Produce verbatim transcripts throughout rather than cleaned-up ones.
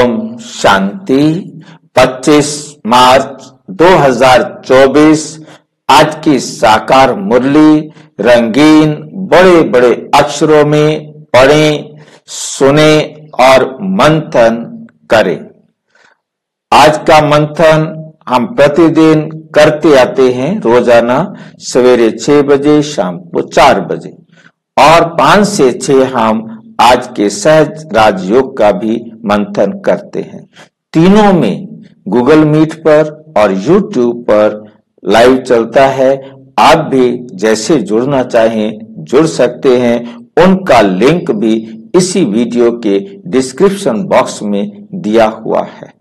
ओम शांति। पच्चीस मार्च दो हजार चौबीस। आज की साकार मुरली रंगीन बड़े बड़े अक्षरों में पढ़ें, सुने और मंथन करें। आज का मंथन हम प्रतिदिन करते आते हैं, रोजाना सवेरे छह बजे, शाम को चार बजे और पांच से छह हम आज के सहज राजयोग का भी मंथन करते हैं। तीनों में गूगल मीट पर और यूट्यूब पर लाइव चलता है, आप भी जैसे जुड़ना चाहें जुड़ सकते हैं। उनका लिंक भी इसी वीडियो के डिस्क्रिप्शन बॉक्स में दिया हुआ है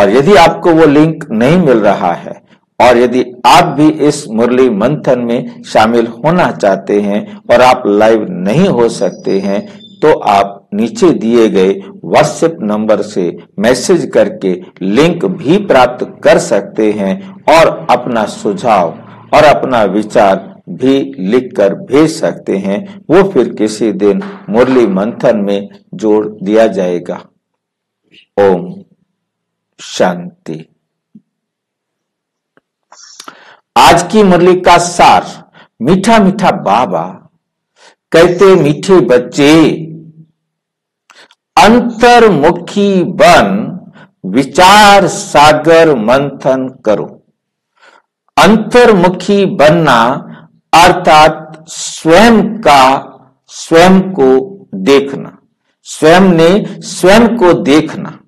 और यदि आपको वो लिंक नहीं मिल रहा है और यदि आप भी इस मुरली मंथन में शामिल होना चाहते हैं और आप लाइव नहीं हो सकते हैं तो आप नीचे दिए गए व्हाट्सएप नंबर से मैसेज करके लिंक भी प्राप्त कर सकते हैं और अपना सुझाव और अपना विचार भी लिखकर भेज सकते हैं। वो फिर किसी दिन मुरली मंथन में जोड़ दिया जाएगा। ओम शांति। आज की मुरली का सार, मीठा मीठा बाबा कहते मीठे बच्चे, अंतर्मुखी बन विचार सागर मंथन करो। अंतर्मुखी बनना अर्थात स्वयं का, स्वयं को देखना, स्वयं ने स्वयं को देखना,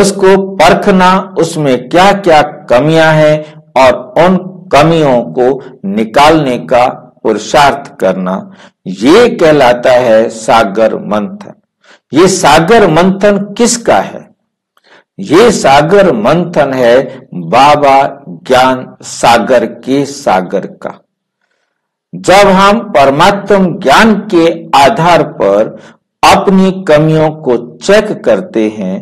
उसको परखना, उसमें क्या क्या कमियां हैं और उन कमियों को निकालने का पुरुषार्थ करना, ये कहलाता है सागर मंथन। ये सागर मंथन किसका है? ये सागर मंथन है बाबा ज्ञान सागर के सागर का। जब हम परमात्म ज्ञान के आधार पर अपनी कमियों को चेक करते हैं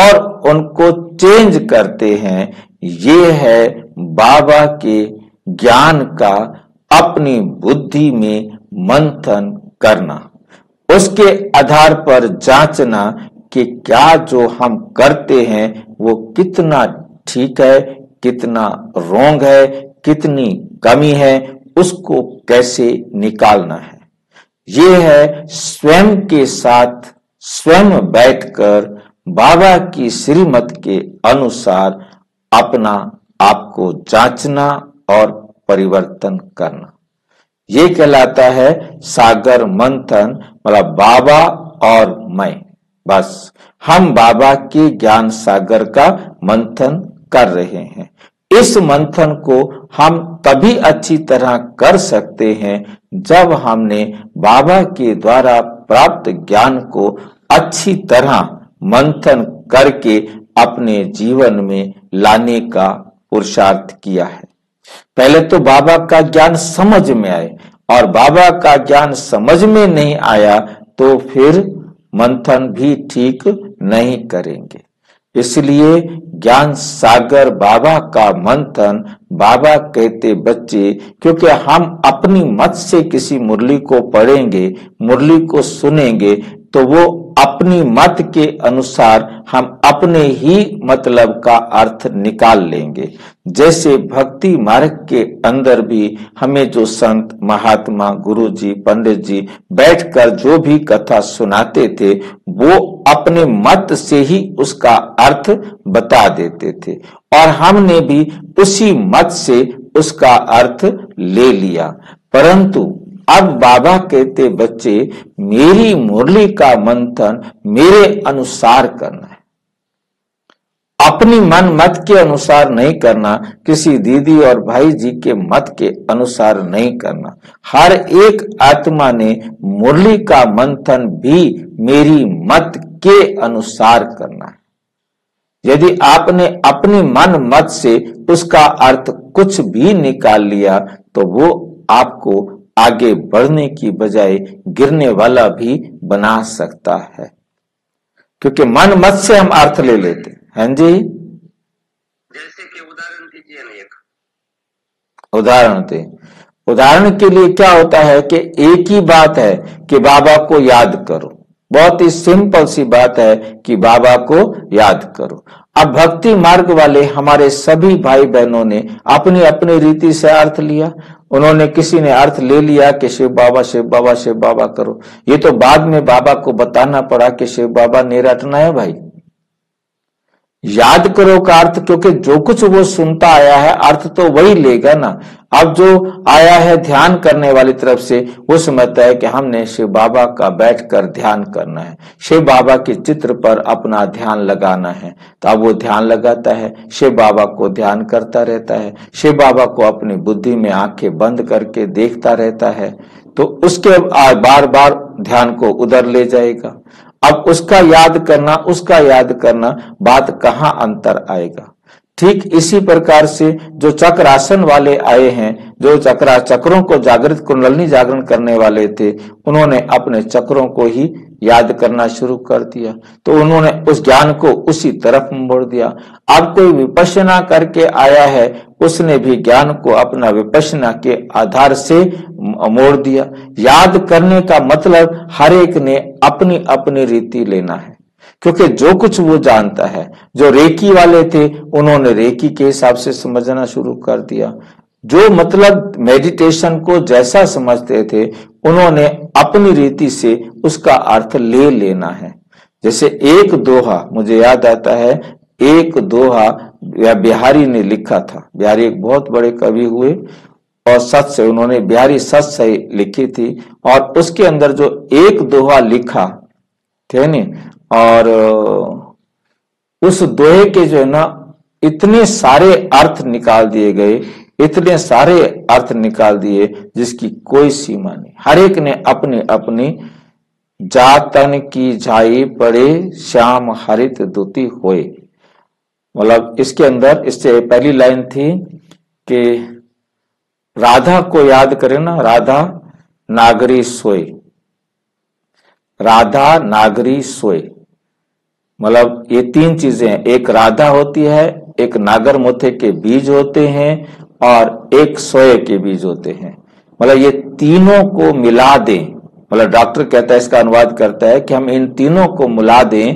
और उनको चेंज करते हैं, ये है बाबा के ज्ञान का अपनी बुद्धि में मंथन करना, उसके आधार पर जांचना कि क्या जो हम करते हैं वो कितना ठीक है, कितना रोंग है, कितनी कमी है, उसको कैसे निकालना है। ये है स्वयं के साथ स्वयं बैठकर बाबा की श्रीमत के अनुसार अपना आपको जांचना और परिवर्तन करना। ये कहलाता है सागर मंथन, मतलब बाबा और मैं। बस हम बाबा के ज्ञान सागर का मंथन कर रहे हैं। इस मंथन को हम तभी अच्छी तरह कर सकते हैं जब हमने बाबा के द्वारा प्राप्त ज्ञान को अच्छी तरह मंथन करके अपने जीवन में लाने का पुरुषार्थ किया है। पहले तो बाबा का ज्ञान समझ में आए और बाबा का ज्ञान समझ में नहीं आया तो फिर मंथन भी ठीक नहीं करेंगे। इसलिए ज्ञान सागर बाबा का मंथन, बाबा कहते बच्चे, क्योंकि हम अपनी मत से किसी मुरली को पढ़ेंगे, मुरली को सुनेंगे तो वो अपनी मत के अनुसार हम अपने ही मतलब का अर्थ निकाल लेंगे। जैसे भक्ति मार्ग के अंदर भी हमें जो संत महात्मा गुरु जी पंडित जी बैठकर जो भी कथा सुनाते थे वो अपने मत से ही उसका अर्थ बता देते थे और हमने भी उसी मत से उसका अर्थ ले लिया। परंतु अब बाबा कहते बच्चे, मेरी मुरली का मंथन मेरे अनुसार करना है, अपनी मन मत के अनुसार नहीं करना, किसी दीदी और भाई जी के मत के अनुसार नहीं करना। हर एक आत्मा ने मुरली का मंथन भी मेरी मत के अनुसार करना है। यदि आपने अपनी मन मत से उसका अर्थ कुछ भी निकाल लिया तो वो आपको आगे बढ़ने की बजाय गिरने वाला भी बना सकता है, क्योंकि मन मत से हम अर्थ ले लेते हैं। जी, जैसे कि उदाहरण दीजिए ना, एक उदाहरण दे। उदाहरण के लिए क्या होता है कि एक ही बात है कि बाबा को याद करो, बहुत ही सिंपल सी बात है कि बाबा को याद करो। अब भक्ति मार्ग वाले हमारे सभी भाई बहनों ने अपनी अपनी रीति से अर्थ लिया। उन्होंने किसी ने अर्थ ले लिया कि शिव बाबा शिव बाबा शिव बाबा करो। ये तो बाद में बाबा को बताना पड़ा कि शिव बाबा ने रटना है भाई, याद करो का अर्थ, क्योंकि जो कुछ वो सुनता आया है अर्थ तो वही लेगा ना। अब जो आया है ध्यान करने वाली तरफ से, वो समझता है कि हमने शिव बाबा का बैठकर ध्यान करना है, शिव बाबा के चित्र पर अपना ध्यान लगाना है। तो अब वो ध्यान लगाता है, शिव बाबा को ध्यान करता रहता है, शिव बाबा को अपनी बुद्धि में आंखें बंद करके देखता रहता है। तो उसके बार बार ध्यान को उधर ले जाएगा। अब उसका याद करना उसका याद करना बात कहां अंतर आएगा। ठीक इसी प्रकार से जो चक्रासन वाले आए हैं, जो चक्रा चक्रों को जागृत कुंडलिनी जागरण करने वाले थे, उन्होंने अपने चक्रों को ही याद करना शुरू कर दिया। तो उन्होंने उस ज्ञान को उसी तरफ मोड़ दिया। अब कोई विपश्यना करके आया है, उसने भी ज्ञान को अपना विपश्यना के आधार से मोड़ दिया। याद करने का मतलब हर एक ने अपनी अपनी रीति लेना है, क्योंकि जो कुछ वो जानता है। जो रेकी वाले थे उन्होंने रेकी के हिसाब से समझना शुरू कर दिया। जो मतलब मेडिटेशन को जैसा समझते थे उन्होंने अपनी रीति से उसका अर्थ ले लेना है। जैसे एक दोहा मुझे याद आता है, एक दोहा बिहारी ने लिखा था। बिहारी एक बहुत बड़े कवि हुए और सत से उन्होंने बिहारी सत से लिखी थी, और उसके अंदर जो एक दोहा लिखा थे नी, और उस दोहे के जो है ना इतने सारे अर्थ निकाल दिए गए, इतने सारे अर्थ निकाल दिए जिसकी कोई सीमा नहीं। हर एक ने अपने अपनी जातन की झाई पड़े श्याम हरित दूती होए, मतलब इसके अंदर इससे पहली लाइन थी कि राधा को याद करें ना, राधा नागरी सोए, राधा नागरी सोए, मतलब ये तीन चीजें हैं। एक राधा होती है, एक नागर मोथे के बीज होते हैं और एक सोए के बीज होते हैं। मतलब ये तीनों को मिला दें, मतलब डॉक्टर कहता है, इसका अनुवाद करता है कि हम इन तीनों को मिला दें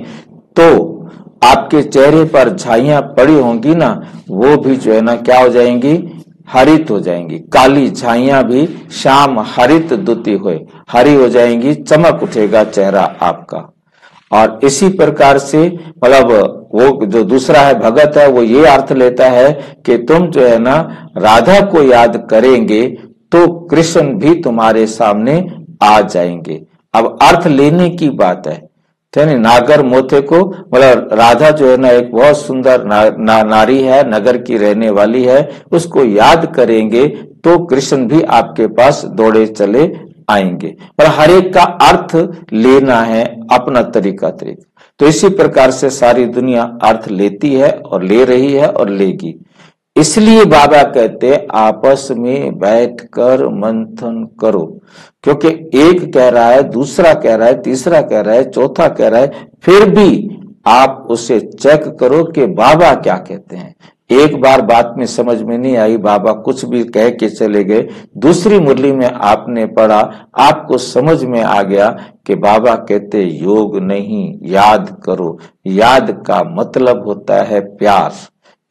तो आपके चेहरे पर झाइयां पड़ी होंगी ना, वो भी जो है ना क्या हो जाएंगी, हरित हो जाएंगी। काली झाइयां भी श्याम हरित दुती हुए, हरी हो जाएंगी, चमक उठेगा चेहरा आपका। और इसी प्रकार से मतलब वो जो दूसरा है भगत है, वो ये अर्थ लेता है कि तुम जो है ना राधा को याद करेंगे तो कृष्ण भी तुम्हारे सामने आ जाएंगे। अब अर्थ लेने की बात है, यानी नागर मोथे को, मतलब राधा जो है ना एक बहुत सुंदर ना, ना, नारी है, नगर की रहने वाली है, उसको याद करेंगे तो कृष्ण भी आपके पास दौड़े चले आएंगे। पर हर एक का अर्थ लेना है अपना तरीका तरीका। तो इसी प्रकार से सारी दुनिया अर्थ लेती है और ले रही है और लेगी। इसलिए बाबा कहते हैं आपस में बैठकर मंथन करो, क्योंकि एक कह रहा है, दूसरा कह रहा है, तीसरा कह रहा है, चौथा कह रहा है, फिर भी आप उसे चेक करो कि बाबा क्या कहते हैं। एक बार बात में समझ में नहीं आई, बाबा कुछ भी कह के चले गए, दूसरी मुरली में आपने पढ़ा, आपको समझ में आ गया कि बाबा कहते योग नहीं, याद करो। याद का मतलब होता है प्यार,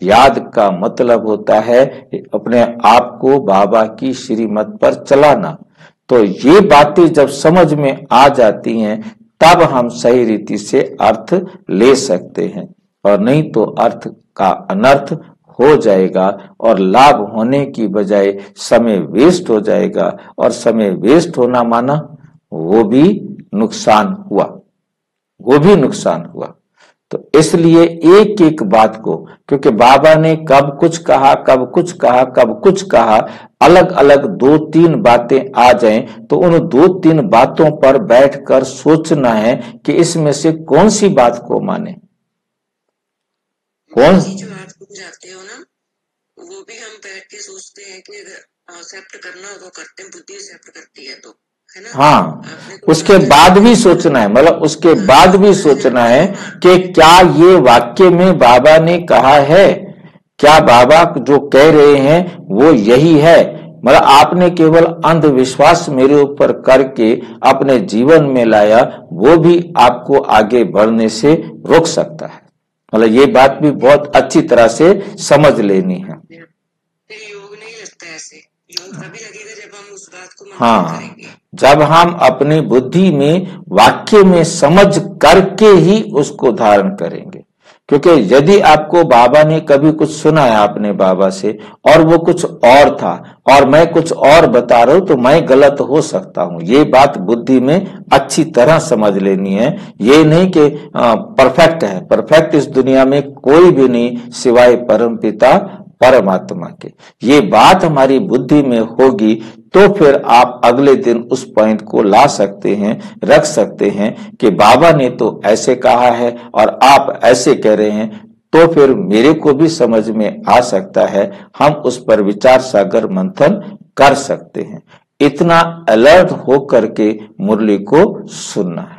याद का मतलब होता है अपने आप को बाबा की श्रीमत पर चलाना। तो ये बातें जब समझ में आ जाती हैं तब हम सही रीति से अर्थ ले सकते हैं, और नहीं तो अर्थ का अनर्थ हो जाएगा और लाभ होने की बजाय समय वेस्ट हो जाएगा। और समय वेस्ट होना माना वो भी नुकसान हुआ, वो भी नुकसान हुआ। तो इसलिए एक एक बात को, क्योंकि बाबा ने कब कुछ कहा कब कुछ कहा कब कुछ कहा, अलग अलग दो तीन बातें आ जाएं तो उन दो तीन बातों पर बैठकर सोचना है कि इसमें से कौन सी बात को माने। कौन जो अर्थ बुझाते हो ना, वो भी हम बैठ के सोचते हैं कि एक्सेप्ट करना वो करते हैं, बुद्धि एक्सेप्ट करती है तो है ना। हाँ, उसके बाद भी सोचना है, मतलब उसके बाद भी सोचना है कि क्या ये वाक्य में बाबा ने कहा है, क्या बाबा जो कह रहे हैं वो यही है, मतलब आपने केवल अंधविश्वास मेरे ऊपर करके अपने जीवन में लाया, वो भी आपको आगे बढ़ने से रोक सकता है। मतलब ये बात भी बहुत अच्छी तरह से समझ लेनी है। योग नहीं लगता ऐसे, योग तभी लगेगा जब हम उस बात को मान लेंगे। हाँ, जब हम अपनी बुद्धि में वाक्य में समझ करके ही उसको धारण करेंगे। क्योंकि यदि आपको बाबा ने कभी कुछ सुना है आपने बाबा से और वो कुछ और था और मैं कुछ और बता रहा हूं तो मैं गलत हो सकता हूं, ये बात बुद्धि में अच्छी तरह समझ लेनी है। ये नहीं कि परफेक्ट है, परफेक्ट इस दुनिया में कोई भी नहीं सिवाय परमपिता परमात्मा के। ये बात हमारी बुद्धि में होगी तो फिर आप अगले दिन उस पॉइंट को ला सकते हैं, रख सकते हैं कि बाबा ने तो ऐसे कहा है और आप ऐसे कह रहे हैं, तो फिर मेरे को भी समझ में आ सकता है, हम उस पर विचार सागर मंथन कर सकते हैं। इतना अलर्ट हो करके मुरली को सुनना है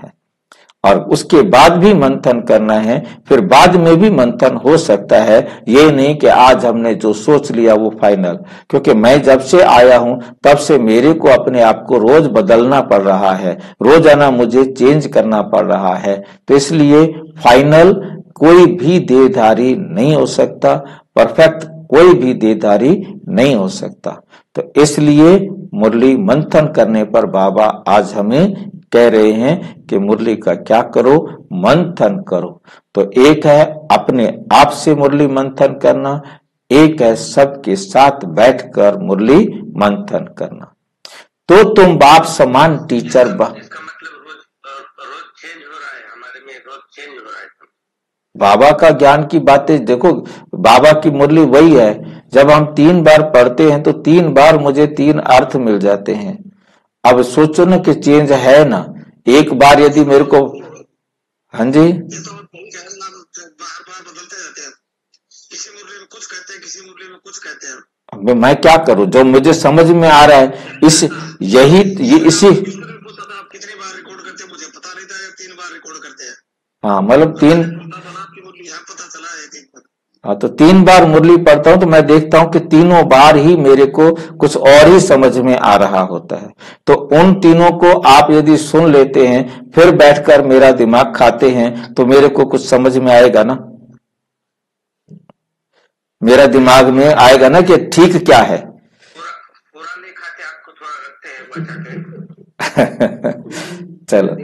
और उसके बाद भी मंथन करना है, फिर बाद में भी मंथन हो सकता है। ये नहीं कि आज हमने जो सोच लिया वो फाइनल, क्योंकि मैं जब से आया हूं तब से मेरे को अपने आप को रोज बदलना पड़ रहा है, रोजाना मुझे चेंज करना पड़ रहा है। तो इसलिए फाइनल कोई भी देहधारी नहीं हो सकता, परफेक्ट कोई भी देहधारी नहीं हो सकता। तो इसलिए मुरली मंथन करने पर बाबा आज हमें कह रहे हैं कि मुरली का क्या करो, मंथन करो। तो एक है अपने आप से मुरली मंथन करना, एक है सबके साथ बैठकर मुरली मंथन करना। तो तुम बाप समान टीचर बा... बाबा का ज्ञान की बातें देखो, बाबा की मुरली वही है। जब हम तीन बार पढ़ते हैं तो तीन बार मुझे तीन अर्थ मिल जाते हैं। अब सोचो ना कि चेंज है ना, एक बार यदि मेरे को हाँ जी तो मैं क्या करूं, जो मुझे समझ में आ रहा है इस यही ये इसी कितनी बार रिकॉर्ड करते हैं मुझे पता नहीं था, तीन बार रिकॉर्ड करते हैं। हाँ मतलब तीन पता चला है। हाँ तो तीन बार मुरली पढ़ता हूँ तो मैं देखता हूँ कि तीनों बार ही मेरे को कुछ और ही समझ में आ रहा होता है। तो उन तीनों को आप यदि सुन लेते हैं फिर बैठकर मेरा दिमाग खाते हैं तो मेरे को कुछ समझ में आएगा ना, मेरा दिमाग में आएगा ना कि ठीक क्या है। पूरा नहीं खाते, आपको थोड़ा रखते हैं चलो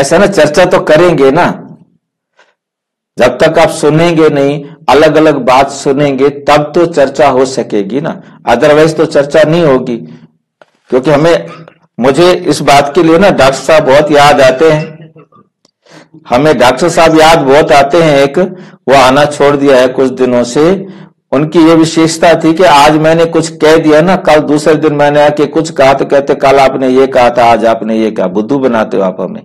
ऐसा ना, चर्चा तो करेंगे ना। जब तक आप सुनेंगे नहीं, अलग अलग बात सुनेंगे तब तो चर्चा हो सकेगी ना, अदरवाइज तो चर्चा नहीं होगी। क्योंकि हमें मुझे इस बात के लिए ना डॉक्टर साहब बहुत याद आते हैं, हमें डॉक्टर साहब याद बहुत आते हैं। एक वो आना छोड़ दिया है कुछ दिनों से, उनकी ये विशेषता थी कि आज मैंने कुछ कह दिया ना, कल दूसरे दिन मैंने आके कुछ कहा तो कहते कल आपने ये कहा था, आज आपने ये कहा, बुद्धू बनाते हो आप हमें।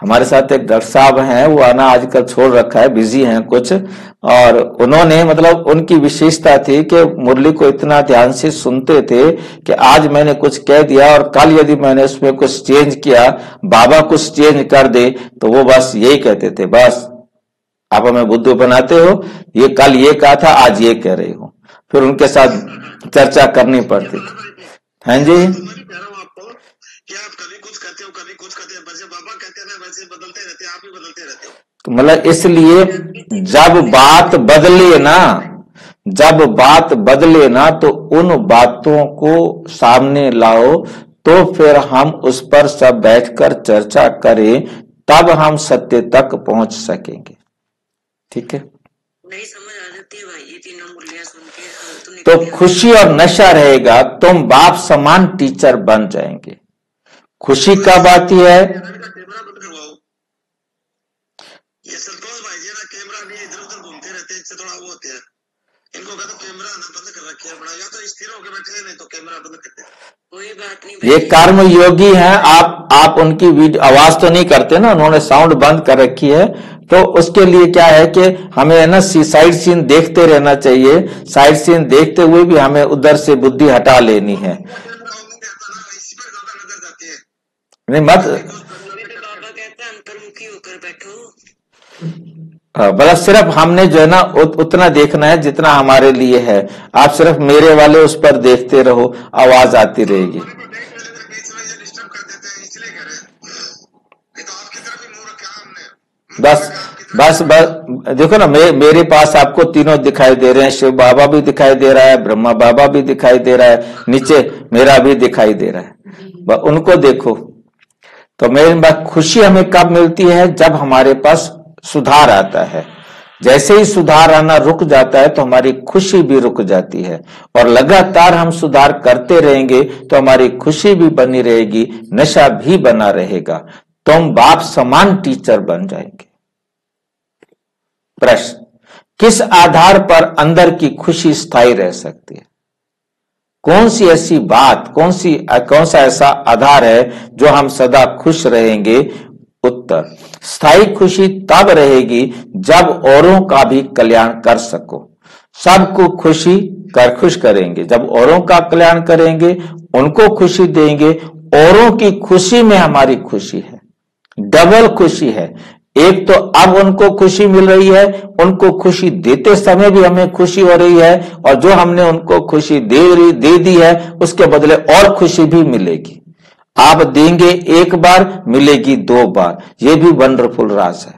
हमारे साथ एक डॉक्टर साहब हैं, वो आना आजकल छोड़ रखा है, बिजी हैं कुछ, और उन्होंने मतलब उनकी विशेषता थी कि मुरली को इतना ध्यान से सुनते थे कि आज मैंने कुछ कह दिया और कल यदि मैंने उसमें कुछ चेंज किया, बाबा कुछ चेंज कर दे, तो वो बस यही कहते थे, बस आप हमें बुद्धू बनाते हो, ये कल ये कहा था आज ये कह रहे हो। फिर उनके साथ चर्चा करनी पड़ती थी। हाँ जी तो मतलब इसलिए जब बात बदले ना, जब बात बदले ना तो उन बातों को सामने लाओ, तो फिर हम उस पर सब बैठकर चर्चा करें, तब हम सत्य तक पहुंच सकेंगे। ठीक है, नहीं समझ आ जाती है भाई ये तीनों मुरलियां सुन के तो खुशी और नशा रहेगा, तुम बाप समान टीचर बन जाएंगे। खुशी का बात यह है ये संतोष भाई जी ना कैमरा नहीं, इधर उधर घूमते रहते हैं, इससे थोड़ा वो होते हैं। इनको कहते कैमरा ना बंद कर रखे है, बड़ा या तो स्थिर होकर बैठे हैं नहीं तो कैमरा बंद करते हैं। कोई बात नहीं, ये कर्म योगी हैं आप आप उनकी आवाज तो नहीं करते ना, उन्होंने साउंड बंद कर रखी है। तो उसके लिए क्या है कि हमें है ना साइड सीन देखते रहना चाहिए, साइड सीन देखते हुए भी हमें उधर से बुद्धि हटा लेनी है। नहीं मत, बस सिर्फ हमने जो है ना उत, उतना देखना है जितना हमारे लिए है। आप सिर्फ मेरे वाले उस पर देखते रहो, आवाज आती रहेगी। बस बस बस देखो ना, मे, मेरे पास आपको तीनों दिखाई दे रहे हैं, शिव बाबा भी दिखाई दे रहा है, ब्रह्मा बाबा भी दिखाई दे रहा है, नीचे मेरा भी दिखाई दे रहा है, उनको देखो। तो मेरी बात, खुशी हमें कब मिलती है? जब हमारे पास सुधार आता है। जैसे ही सुधार आना रुक जाता है तो हमारी खुशी भी रुक जाती है, और लगातार हम सुधार करते रहेंगे तो हमारी खुशी भी बनी रहेगी, नशा भी बना रहेगा, तो हम बाप समान टीचर बन जाएंगे। प्रश्न, किस आधार पर अंदर की खुशी स्थायी रह सकती है? कौन सी ऐसी बात, कौन सी कौन सा ऐसा आधार है जो हम सदा खुश रहेंगे? उत्तर, स्थायी खुशी तब रहेगी जब औरों का भी कल्याण कर सको। सबको खुशी कर खुश करेंगे जब औरों का कल्याण करेंगे, उनको खुशी देंगे। औरों की खुशी में हमारी खुशी है, डबल खुशी है। एक तो अब उनको खुशी मिल रही है, उनको खुशी देते समय भी हमें खुशी हो रही है, और जो हमने उनको खुशी दे दे दी है उसके बदले और खुशी भी मिलेगी। आप देंगे एक बार, मिलेगी दो बार। ये भी वंडरफुल राज है।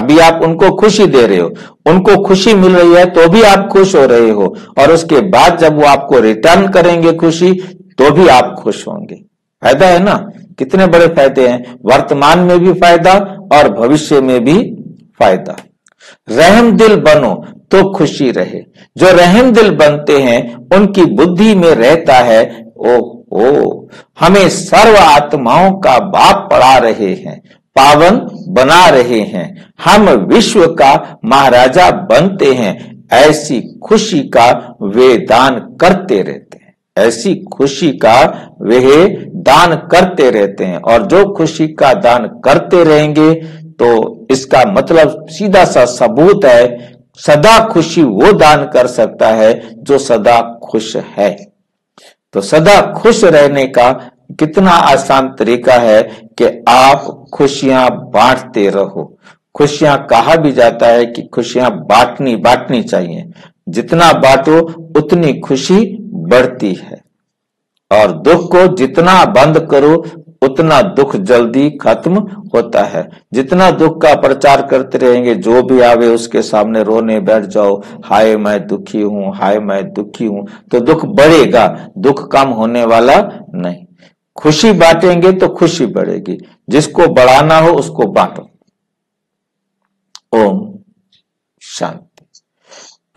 अभी आप उनको खुशी दे रहे हो, उनको खुशी मिल रही है, तो भी आप खुश हो रहे हो, और उसके बाद जब वो आपको रिटर्न करेंगे खुशी, तो भी आप खुश होंगे। फायदा है ना, कितने बड़े फायदे हैं। वर्तमान में भी फायदा और भविष्य में भी फायदा। रहम दिल बनो तो खुशी रहे। जो रहम दिल बनते हैं उनकी बुद्धि में रहता है, ओ ओ हमें सर्व आत्माओं का बाप पढ़ा रहे हैं, पावन बना रहे हैं, हम विश्व का महाराजा बनते हैं। ऐसी खुशी का वे दान करते रहते हैं, ऐसी खुशी का वे दान करते रहते हैं। और जो खुशी का दान करते रहेंगे, तो इसका मतलब सीधा सा सबूत है, सदा खुशी वो दान कर सकता है जो सदा खुश है। तो सदा खुश रहने का कितना आसान तरीका है कि आप खुशियां बांटते रहो। खुशियां कहा भी जाता है कि खुशियां बांटनी बांटनी चाहिए। जितना बांटो उतनी खुशी बढ़ती है, और दुख को जितना बंद करो उतना दुख जल्दी खत्म होता है। जितना दुख का प्रचार करते रहेंगे, जो भी आवे उसके सामने रोने बैठ जाओ, हाय मैं दुखी हूं, हाय मैं दुखी हूं, तो दुख बढ़ेगा, दुख कम होने वाला नहीं। खुशी बांटेंगे तो खुशी बढ़ेगी। जिसको बढ़ाना हो उसको बांटो। ओम शांति।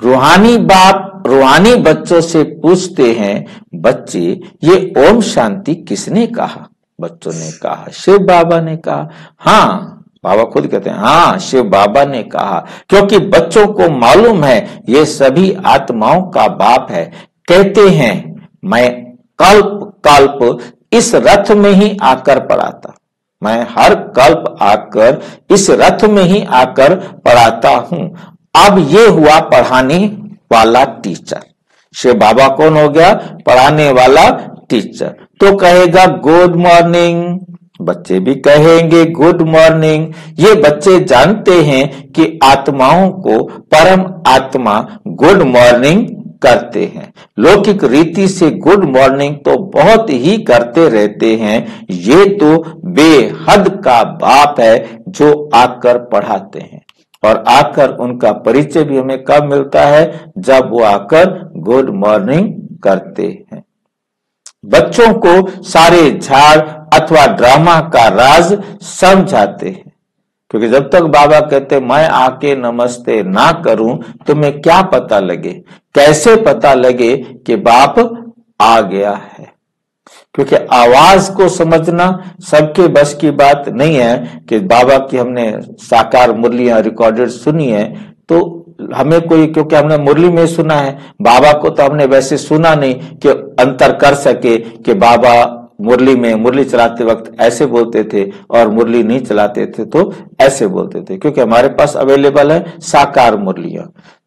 रूहानी बाप रूहानी बच्चों से पूछते हैं, बच्चे ये ओम शांति किसने कहा? बच्चों ने कहा शिव बाबा ने कहा। हाँ, बाबा खुद कहते हैं हाँ शिव बाबा ने कहा, क्योंकि बच्चों को मालूम है ये सभी आत्माओं का बाप है। कहते हैं मैं कल्प कल्प इस रथ में ही आकर पढ़ाता, मैं हर कल्प आकर इस रथ में ही आकर पढ़ाता हूं। अब ये हुआ पढ़ाने वाला टीचर। शिव बाबा कौन हो गया? पढ़ाने वाला टीचर। तो कहेगा गुड मॉर्निंग, बच्चे भी कहेंगे गुड मॉर्निंग। ये बच्चे जानते हैं कि आत्माओं को परम आत्मा गुड मॉर्निंग करते हैं। लौकिक रीति से गुड मॉर्निंग तो बहुत ही करते रहते हैं। ये तो बेहद का बाप है जो आकर पढ़ाते हैं, और आकर उनका परिचय भी हमें कब मिलता है? जब वो आकर गुड मॉर्निंग करते हैं। बच्चों को सारे झाड़ अथवा ड्रामा का राज समझाते हैं, क्योंकि जब तक बाबा कहते मैं आके नमस्ते ना करूं तुम्हें क्या पता लगे, कैसे पता लगे कि बाप आ गया है? क्योंकि आवाज को समझना सबके बस की बात नहीं है। कि बाबा की हमने साकार मुरलियां रिकॉर्डेड सुनी है, तो हमें कोई, क्योंकि हमने मुरली में सुना है, बाबा को तो हमने वैसे सुना नहीं कि अंतर कर सके कि बाबा मुरली में मुरली चलाते वक्त ऐसे बोलते थे और मुरली नहीं चलाते थे तो ऐसे बोलते थे, क्योंकि हमारे पास अवेलेबल है साकार मुरलियां।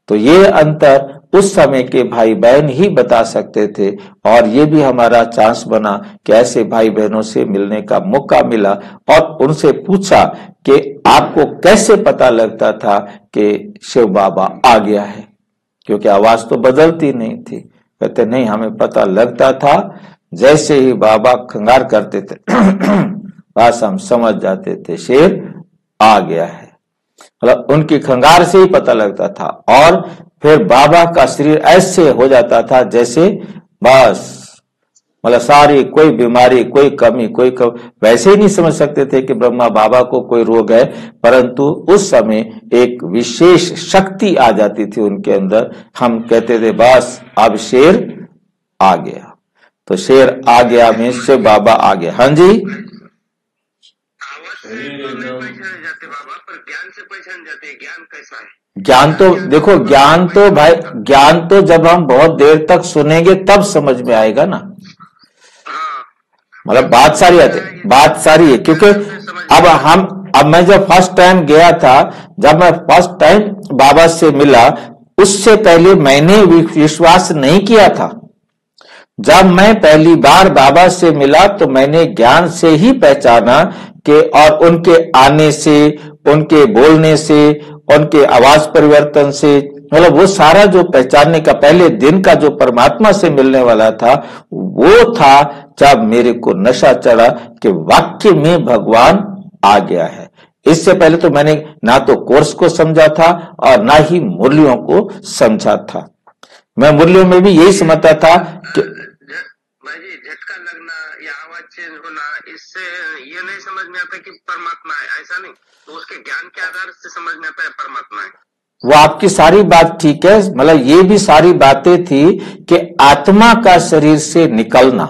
तो ये अंतर उस समय के भाई बहन ही बता सकते थे, और ये भी हमारा चांस बना कि ऐसे भाई बहनों से मिलने का मौका मिला और उनसे पूछा कि आपको कैसे पता लगता था कि शिव बाबा आ गया है, क्योंकि आवाज तो बदलती नहीं थी। कहते नहीं, हमें पता लगता था, जैसे ही बाबा खंगार करते थे बस हम समझ जाते थे शेर आ गया है। मतलब उनकी खंगार से ही पता लगता था। और फिर बाबा का शरीर ऐसे हो जाता था जैसे बस मतलब सारी कोई बीमारी कोई कमी कोई कम, वैसे ही नहीं समझ सकते थे कि ब्रह्मा बाबा को कोई रोग है, परंतु उस समय एक विशेष शक्ति आ जाती थी उनके अंदर। हम कहते थे बस अब शेर आ गया। तो शेर आ गया में शिव बाबा आ गया। हाँ जी, ज्ञान से पहचान जाते हैं। ज्ञान कैसा है? ज्ञान तो देखो, ज्ञान तो भाई ज्ञान तो जब हम बहुत देर तक सुनेंगे तब समझ में आएगा ना। मतलब बात सारी आती है, बात सारी है। क्योंकि अब हम अब मैं जब फर्स्ट टाइम गया था, जब मैं फर्स्ट टाइम बाबा से मिला, उससे पहले मैंने विश्वास नहीं किया था। जब मैं पहली बार बाबा से मिला तो मैंने ज्ञान से ही पहचाना कि, और उनके आने से, उनके बोलने से, उनके आवाज परिवर्तन से, मतलब वो सारा जो पहचानने का पहले दिन का जो परमात्मा से मिलने वाला था वो था। जब मेरे को नशा चढ़ा कि वाक्य में भगवान आ गया है। इससे पहले तो मैंने ना तो कोर्स को समझा था और ना ही मुरलियों को समझा था। मैं मुरलियों में भी यही समझता था कि झटका लगना या आवाज चेंज होना, इससे ये नहीं समझ में आता कि परमात्मा है, ऐसा नहीं। तो उसके ज्ञान के आधार से समझ में आता है परमात्मा है। वो आपकी सारी बात ठीक है। मतलब ये भी सारी बातें थी कि आत्मा का शरीर से निकलना,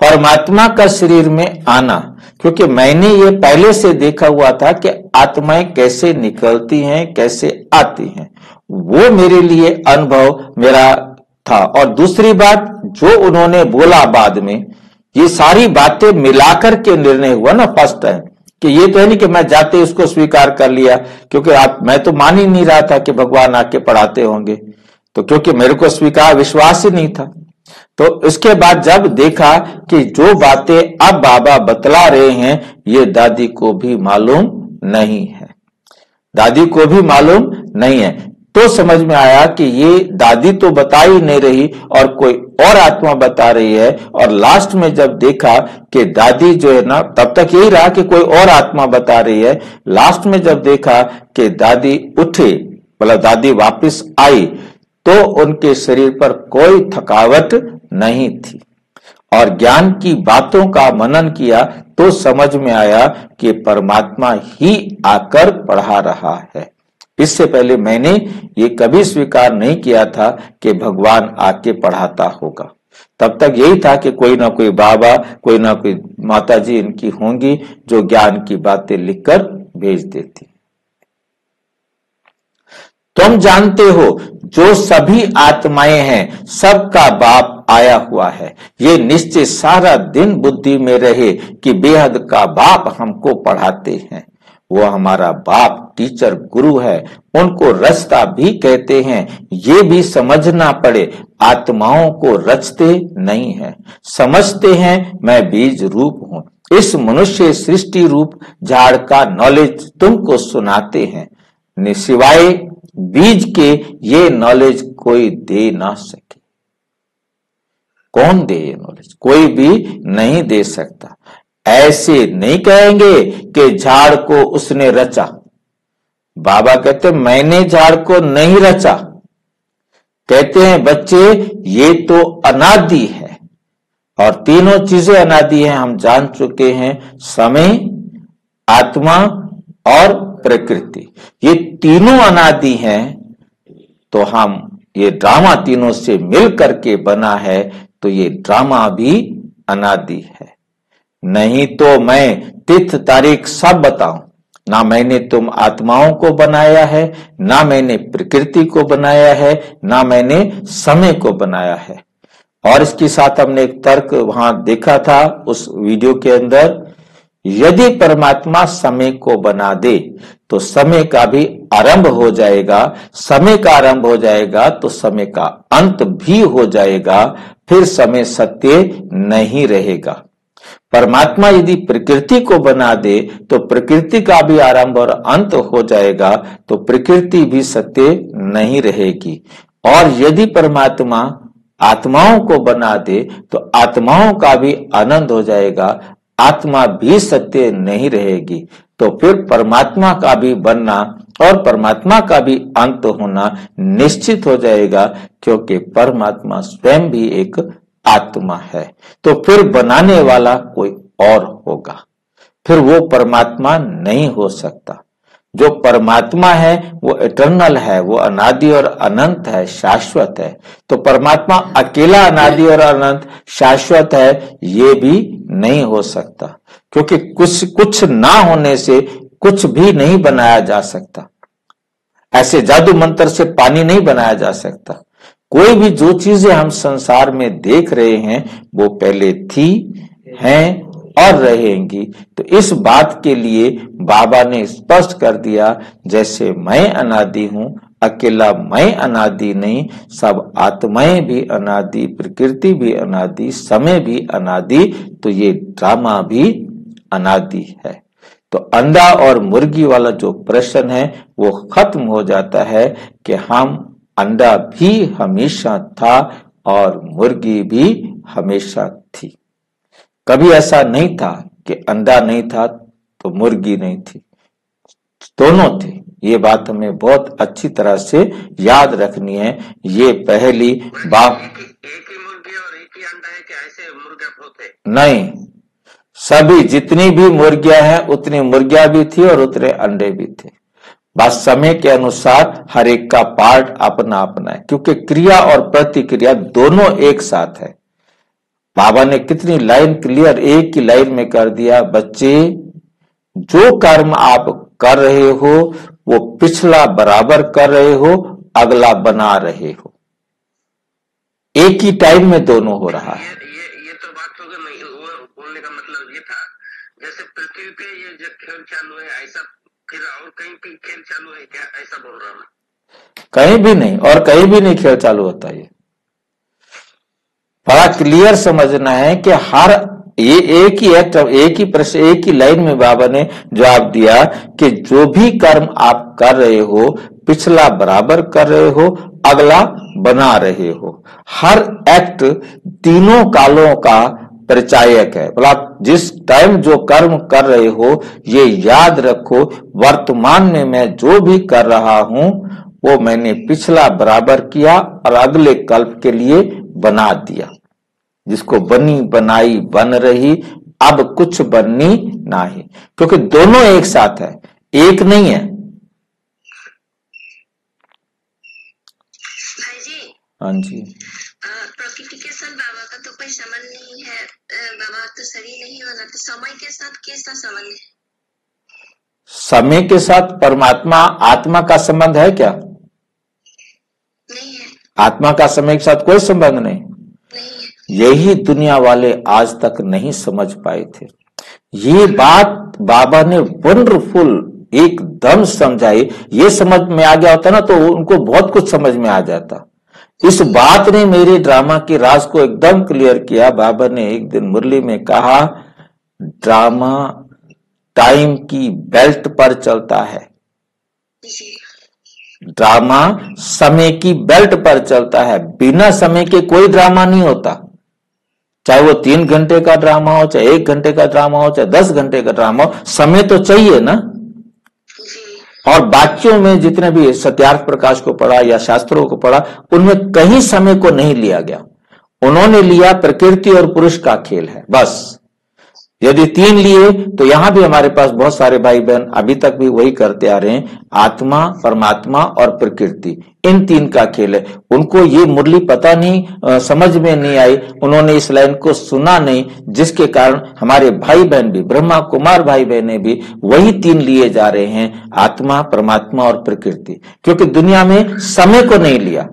परमात्मा का शरीर में आना। क्योंकि मैंने ये पहले से देखा हुआ था कि आत्माएं कैसे निकलती हैं, कैसे आती हैं। वो मेरे लिए अनुभव मेरा था। और दूसरी बात जो उन्होंने बोला बाद में, ये सारी बातें मिलाकर के निर्णय हुआ ना फर्स्ट टाइम, कि ये तो है नहीं कि मैं जाते उसको स्वीकार कर लिया। क्योंकि आप मैं तो मान ही नहीं रहा था कि भगवान आके पढ़ाते होंगे, तो क्योंकि मेरे को स्वीकार विश्वास ही नहीं था। तो इसके बाद जब देखा कि जो बातें अब बाबा बतला रहे हैं ये दादी को भी मालूम नहीं है, दादी को भी मालूम नहीं है, तो समझ में आया कि ये दादी तो बता ही नहीं रही और कोई और आत्मा बता रही है। और लास्ट में जब देखा कि दादी जो है ना, तब तक यही रहा कि कोई और आत्मा बता रही है। लास्ट में जब देखा कि दादी उठे, मतलब दादी वापस आई, तो उनके शरीर पर कोई थकावट नहीं थी। और ज्ञान की बातों का मनन किया तो समझ में आया कि परमात्मा ही आकर पढ़ा रहा है। इससे पहले मैंने ये कभी स्वीकार नहीं किया था कि भगवान आके पढ़ाता होगा। तब तक यही था कि कोई ना कोई बाबा, कोई ना कोई माताजी इनकी होंगी जो ज्ञान की बातें लिखकर भेज देती। तुम जानते हो जो सभी आत्माएं हैं सबका बाप आया हुआ है। ये निश्चय सारा दिन बुद्धि में रहे कि बेहद का बाप हमको पढ़ाते हैं। वो हमारा बाप टीचर गुरु है, उनको रचता भी कहते हैं। ये भी समझना पड़े, आत्माओं को रचते नहीं है, समझते हैं। मैं बीज रूप हूँ, इस मनुष्य सृष्टि रूप झाड़ का नॉलेज तुमको सुनाते हैं। सिवाय बीज के ये नॉलेज कोई दे ना सके। कौन दे ये नॉलेज? कोई भी नहीं दे सकता। ऐसे नहीं कहेंगे कि झाड़ को उसने रचा। बाबा कहते मैंने झाड़ को नहीं रचा। कहते हैं बच्चे ये तो अनादि है, और तीनों चीजें अनादि हैं। हम जान चुके हैं समय, आत्मा और प्रकृति, ये तीनों अनादि हैं। तो हम ये ड्रामा तीनों से मिल करके बना है, तो ये ड्रामा भी अनादि है। नहीं तो मैं तिथ तारीख सब बताऊं, ना मैंने तुम आत्माओं को बनाया है, ना मैंने प्रकृति को बनाया है, ना मैंने समय को बनाया है। और इसके साथ हमने एक तर्क वहां देखा था उस वीडियो के अंदर, यदि परमात्मा समय को बना दे तो समय का भी आरंभ हो जाएगा, समय का आरंभ हो जाएगा तो समय का अंत भी हो जाएगा, फिर समय सत्य नहीं रहेगा। परमात्मा यदि प्रकृति को बना दे तो प्रकृति का भी आरंभ और अंत हो जाएगा, तो प्रकृति भी सत्य नहीं रहेगी। और यदि परमात्मा आत्माओं को बना दे तो आत्माओं का भी आनंद हो जाएगा, आत्मा भी सत्य नहीं रहेगी। तो फिर परमात्मा का भी बनना और परमात्मा का भी अंत होना निश्चित हो जाएगा, क्योंकि परमात्मा स्वयं भी एक आत्मा है। तो फिर बनाने वाला कोई और होगा, फिर वो परमात्मा नहीं हो सकता। जो परमात्मा है वो इटर्नल है, वो अनादि और अनंत है, शाश्वत है। तो परमात्मा अकेला अनादि और अनंत शाश्वत है ये भी नहीं हो सकता, क्योंकि कुछ कुछ ना होने से कुछ भी नहीं बनाया जा सकता। ऐसे जादू मंत्र से पानी नहीं बनाया जा सकता। कोई भी जो चीजें हम संसार में देख रहे हैं वो पहले थी, हैं और रहेंगी। तो इस बात के लिए बाबा ने स्पष्ट कर दिया, जैसे मैं अनादि हूं, अकेला मैं अनादि नहीं, सब आत्माएं भी अनादि, प्रकृति भी अनादि, समय भी अनादि, तो ये ड्रामा भी अनादि है। तो अंडा और मुर्गी वाला जो प्रश्न है वो खत्म हो जाता है कि हम अंडा भी हमेशा था और मुर्गी भी हमेशा थी। कभी ऐसा नहीं था कि अंडा नहीं था तो मुर्गी नहीं थी, दोनों थे। ये बात हमें बहुत अच्छी तरह से याद रखनी है। ये पहली बात, एक ही मुर्गी और एक ही अंडा है कि ऐसे मुर्गा होते? नहीं, सभी जितनी भी मुर्गियां हैं उतनी मुर्गियां भी थी और उतने अंडे भी थे। बस समय के अनुसार हर एक का पार्ट अपना अपना है, क्योंकि क्रिया और प्रतिक्रिया दोनों एक साथ है। बाबा ने कितनी लाइन क्लियर एक ही लाइन में कर दिया, बच्चे जो कर्म आप कर रहे हो वो पिछला बराबर कर रहे हो, अगला बना रहे हो, एक ही टाइम में दोनों हो रहा है। ये, ये, ये तो बात हो गई। मैं वो बोलने का मतलब ये था, जैसे पृथ्वी पे ये जो खेल चालू है ऐसा फिर और कहीं पे खेल चालू है क्या, ऐसा बोल रहा हूँ? कहीं भी नहीं और कहीं भी नहीं खेल चालू होता। ये बड़ा क्लियर समझना है कि हर ये एक ही एक्ट, एक ही प्रश्न, एक ही लाइन में बाबा ने जवाब दिया कि जो भी कर्म आप कर रहे हो पिछला बराबर कर रहे हो, अगला बना रहे हो। हर एक्ट तीनों कालों का परिचायक है। मतलब जिस टाइम जो कर्म कर रहे हो ये याद रखो, वर्तमान में मैं जो भी कर रहा हूं वो मैंने पिछला बराबर किया और अगले कल्प के लिए बना दिया, जिसको बनी बनाई बन रही, अब कुछ बननी नहीं, क्योंकि दोनों एक साथ है, एक नहीं है। भाई जी, हाँ जी, प्रकृति के साथ बाबा का तो कोई संबंध नहीं है, बाबा तो शरीर नहीं होना, तो समय के साथ कैसा संबंध है? समय के साथ परमात्मा आत्मा का संबंध है क्या? नहीं है। आत्मा का समय के साथ कोई संबंध नहीं, नहीं। यही दुनिया वाले आज तक नहीं समझ पाए थे। ये बात बाबा ने वंडरफुल एकदम समझाई। ये समझ में आ गया होता ना तो उनको बहुत कुछ समझ में आ जाता। इस बात ने मेरे ड्रामा के राज को एकदम क्लियर किया। बाबा ने एक दिन मुरली में कहा, ड्रामा टाइम की बेल्ट पर चलता है, ड्रामा समय की बेल्ट पर चलता है। बिना समय के कोई ड्रामा नहीं होता, चाहे वो तीन घंटे का ड्रामा हो, चाहे एक घंटे का ड्रामा हो, चाहे दस घंटे का ड्रामा हो, समय तो चाहिए ना। और वाक्यों में जितने भी सत्यार्थ प्रकाश को पढ़ा या शास्त्रों को पढ़ा, उनमें कहीं समय को नहीं लिया गया। उन्होंने लिया प्रकृति और पुरुष का खेल है, बस। यदि तीन लिए तो यहां भी हमारे पास बहुत सारे भाई बहन अभी तक भी वही करते आ रहे हैं, आत्मा, परमात्मा और प्रकृति, इन तीन का खेल है। उनको ये मुरली पता नहीं, आ, समझ में नहीं आई, उन्होंने इस लाइन को सुना नहीं, जिसके कारण हमारे भाई बहन भी, ब्रह्मा कुमार भाई बहने भी वही तीन लिए जा रहे हैं, आत्मा, परमात्मा और प्रकृति, क्योंकि दुनिया में समय को नहीं लिया।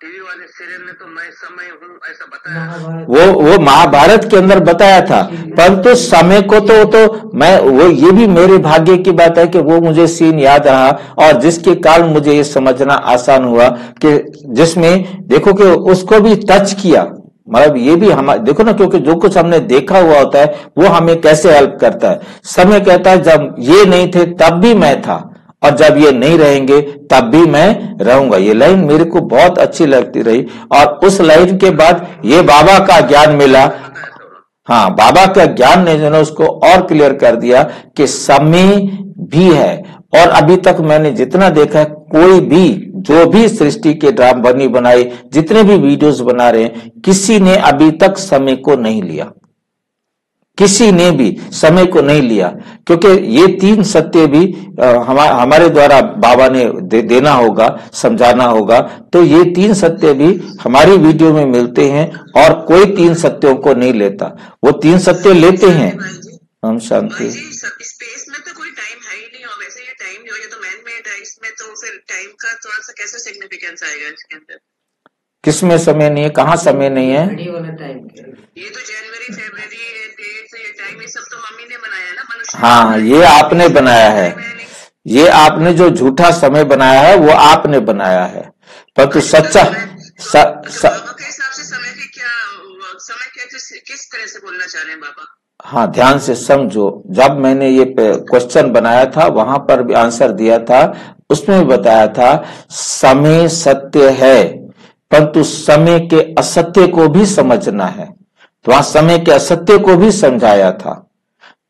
टीवी वाले सीरियल में तो मैं समय हूँ ऐसा बताया, वो वो महाभारत के अंदर बताया था, परंतु समय को तो तो मैं वो ये भी मेरे भाग्य की बात है कि वो मुझे सीन याद रहा और जिसके कारण मुझे ये समझना आसान हुआ कि जिसमें देखो कि उसको भी टच किया, मतलब ये भी हम देखो ना, क्योंकि जो कुछ हमने देखा हुआ होता है वो हमें कैसे हेल्प करता है। समय कहता है जब ये नहीं थे तब भी मैं था, और जब ये नहीं रहेंगे तब भी मैं रहूंगा। ये लाइन मेरे को बहुत अच्छी लगती रही, और उस लाइन के बाद ये बाबा का ज्ञान मिला। हाँ, बाबा का ज्ञान ने जो ना उसको और क्लियर कर दिया कि समय भी है। और अभी तक मैंने जितना देखा है, कोई भी जो भी सृष्टि के ड्राम बनी बनाई, जितने भी वीडियोस बना रहे हैं, किसी ने अभी तक समय को नहीं लिया, किसी ने भी समय को नहीं लिया। क्योंकि ये तीन सत्य भी हमा, हमारे द्वारा बाबा ने दे, देना होगा, समझाना होगा। तो ये तीन सत्य भी हमारी वीडियो में मिलते हैं, और कोई तीन सत्यों को नहीं लेता, वो तीन सत्य लेते हैं। हम शांति स्पेस में तो कोई टाइम है ही नहीं, और वैसे ये टाइम जो है तो मैन मेड है, इसमें तो फिर टाइम का थोड़ा सा कैसे सिग्निफिकेंस आएगा इसके अंदर? किसमें समय नहीं है, कहाँ समय नहीं है? ये तो जनवरी फरवरी हाँ, ये आपने बनाया है, ये आपने जो झूठा समय बनाया है वो आपने बनाया है, परंतु सच्चा किस तरह से बोलना चाह रहे हैं बाबा? हाँ, ध्यान से समझो। जब मैंने ये क्वेश्चन बनाया था वहां पर भी आंसर दिया था, उसमें भी बताया था समय सत्य है, परंतु समय के असत्य को भी समझना है। तो वहां समय के असत्य को भी समझाया था।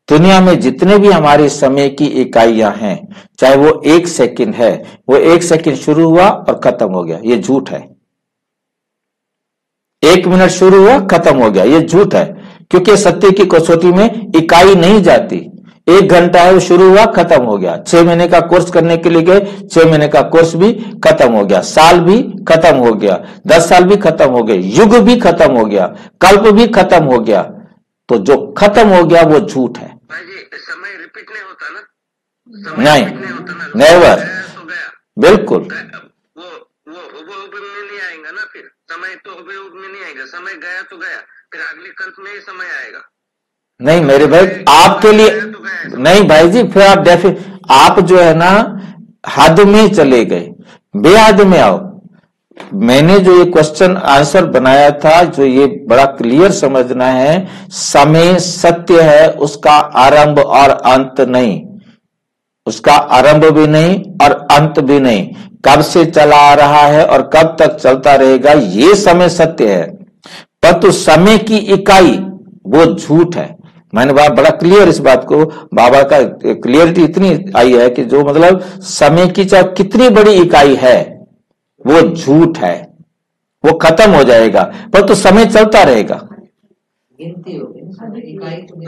दुनिया में जितने भी हमारे समय की इकाइयां हैं, चाहे वो एक सेकंड है, वो एक सेकंड शुरू हुआ और खत्म हो गया, ये झूठ है। एक मिनट शुरू हुआ, खत्म हो गया, ये झूठ है। क्योंकि सत्य की कसौटी में इकाई नहीं जाती। एक घंटा है, वो शुरू हुआ, खत्म हो गया। छह महीने का कोर्स करने के लिए गए, छह महीने का कोर्स भी खत्म हो गया, साल भी खत्म हो गया, दस साल भी खत्म हो गए, युग भी खत्म हो गया, कल्प भी खत्म हो गया। तो जो खत्म हो गया वो झूठ है। समय रिपीट नहीं होता ना, समय नहीं, नहीं, नेवर, बिल्कुल वो वो उपयोग में नहीं आएगा ना। फिर समय तो उपयोग में नहीं आएगा, समय गया तो गया, फिर अगले कल्प में ही समय आएगा। नहीं मेरे भाई, आपके लिए नहीं भाई जी, फिर आप डेफिन आप जो है ना हद में चले गए, बेहद में आओ। मैंने जो ये क्वेश्चन आंसर बनाया था, जो ये बड़ा क्लियर समझना है, समय सत्य है, उसका आरंभ और अंत नहीं, उसका आरंभ भी नहीं और अंत भी नहीं। कब से चला आ रहा है और कब तक चलता रहेगा, ये समय सत्य है, परंतु समय की इकाई वो झूठ है। मैंने बात बड़ा क्लियर, इस बात को बाबा का क्लियरिटी इतनी आई है कि जो मतलब समय की चाहे कितनी बड़ी इकाई है वो झूठ है, वो खत्म हो जाएगा, पर तो समय चलता रहेगा।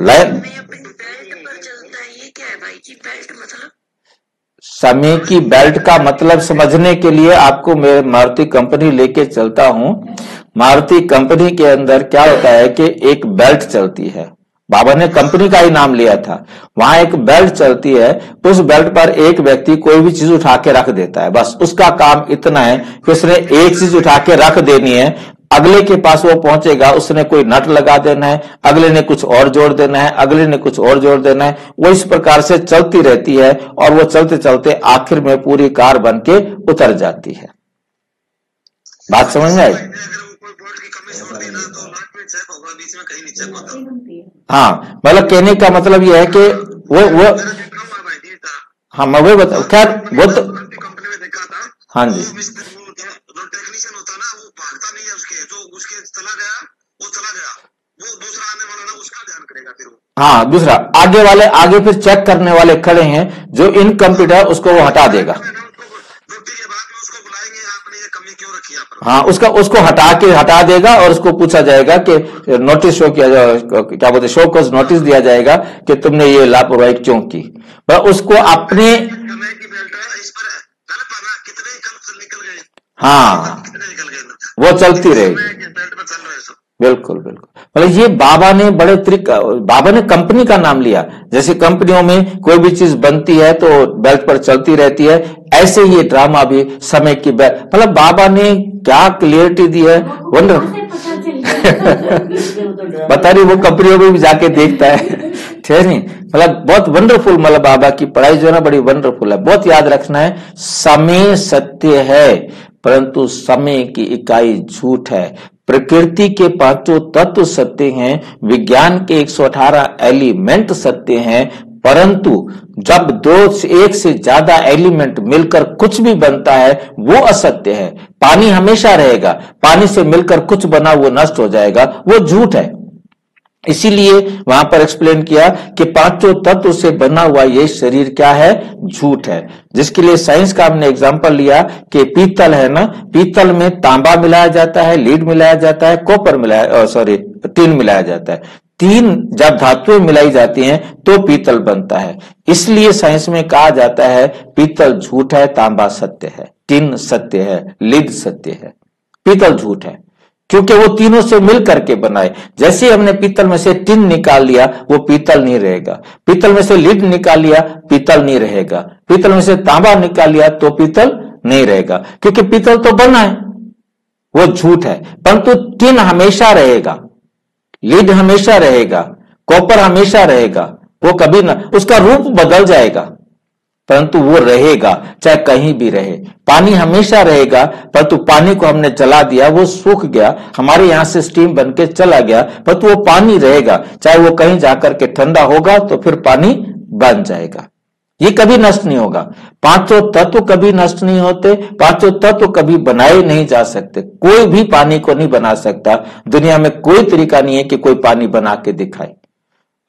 लाइन समय की बेल्ट का मतलब समझने के लिए आपको मैं मारुति कंपनी लेके चलता हूं। मारुति कंपनी के अंदर क्या होता है कि एक बेल्ट चलती है, बाबा ने कंपनी का ही नाम लिया था। वहां एक बेल्ट चलती है, उस बेल्ट पर एक व्यक्ति कोई भी चीज उठा के रख देता है, बस उसका काम इतना है कि उसने एक चीज उठा के रख देनी है। अगले के पास वो पहुंचेगा, उसने कोई नट लगा देना है, अगले ने कुछ और जोड़ देना है, अगले ने कुछ और जोड़ देना है, वो इस प्रकार से चलती रहती है, और वो चलते चलते आखिर में पूरी कार बन के उतर जाती है। बात समझ में आई? हाँ, मतलब कहने का मतलब यह है कि वो वो हाँ मैं वही बता, खैर वो तो कंपनी में देखा था। हाँ जी, जो टेक्नीशियन होता ना वो भागता नहीं है, उसके जो उसके चला गया वो चला गया, वो दूसरा आने वाला ना उसका ध्यान करेगा फिर वो। हाँ, दूसरा आगे वाले आगे फिर चेक करने वाले खड़े हैं, जो इनकम्प्लीट है उसको वो हटा देगा। हाँ, उसका उसको हटा के हटा देगा, और उसको पूछा जाएगा कि नोटिस शो किया जाएगा, क्या बोलते शो कॉज नोटिस दिया जाएगा कि तुमने ये लापरवाही क्यों की। पर उसको अपने हाँ वो चलती रहेगी, बिल्कुल बिल्कुल। मतलब ये बाबा ने बड़े त्रिक बाबा ने कंपनी का नाम लिया, जैसे कंपनियों में कोई भी चीज बनती है तो बेल्ट पर चलती रहती है, ऐसे ही ये ड्रामा भी समय की बेल्ट, मतलब बाबा ने क्या क्लियरिटी दी है, वंडरफुल। बता रही वो कंपनियों में भी जाके देखता है, ठीक नहीं, मतलब बहुत वंडरफुल। मतलब बाबा की पढ़ाई जो है ना बड़ी वंडरफुल है। बहुत याद रखना है, समय सत्य है परंतु समय की इकाई झूठ है, प्रकृति के पांचों तत्व सत्य हैं, विज्ञान के एक सौ अठारह एलिमेंट सत्य हैं, परंतु जब दो से एक से ज्यादा एलिमेंट मिलकर कुछ भी बनता है वो असत्य है। पानी हमेशा रहेगा, पानी से मिलकर कुछ बना वो नष्ट हो जाएगा, वो झूठ है। इसीलिए वहां पर एक्सप्लेन किया कि पांचों तत्व से बना हुआ ये शरीर क्या है, झूठ है। जिसके लिए साइंस का हमने एग्जांपल लिया कि पीतल है ना, पीतल में तांबा मिलाया जाता है, लीड मिलाया जाता है, कॉपर मिलाया सॉरी टिन मिलाया जाता है। तीन जब धातुएं मिलाई जाती हैं तो पीतल बनता है। इसलिए साइंस में कहा जाता है पीतल झूठ है, तांबा सत्य है, टिन सत्य है, लीड सत्य है, पीतल झूठ है, क्योंकि वो तीनों से मिल करके बनाए। जैसे ही हमने पीतल में से टिन निकाल लिया वो पीतल नहीं रहेगा, पीतल में से लीड निकाल लिया पीतल नहीं रहेगा, पीतल में से तांबा निकाल लिया तो पीतल नहीं रहेगा, क्योंकि पीतल तो बना है, वो झूठ है। परंतु टिन हमेशा रहेगा, लीड हमेशा रहेगा, कॉपर हमेशा रहेगा, वो कभी ना, उसका रूप बदल जाएगा परंतु वो रहेगा, चाहे कहीं भी रहे। पानी हमेशा रहेगा, परंतु पानी को हमने जला दिया वो सूख गया, हमारे यहां से स्टीम बनके चला गया, परंतु वो पानी रहेगा, चाहे वो कहीं जाकर के ठंडा होगा तो फिर पानी बन जाएगा। ये कभी नष्ट नहीं होगा। पांचों तत्व कभी नष्ट नहीं होते, पांचों तत्व कभी बनाए नहीं जा सकते, कोई भी पानी को नहीं बना सकता। दुनिया में कोई तरीका नहीं है कि कोई पानी बना के दिखाए।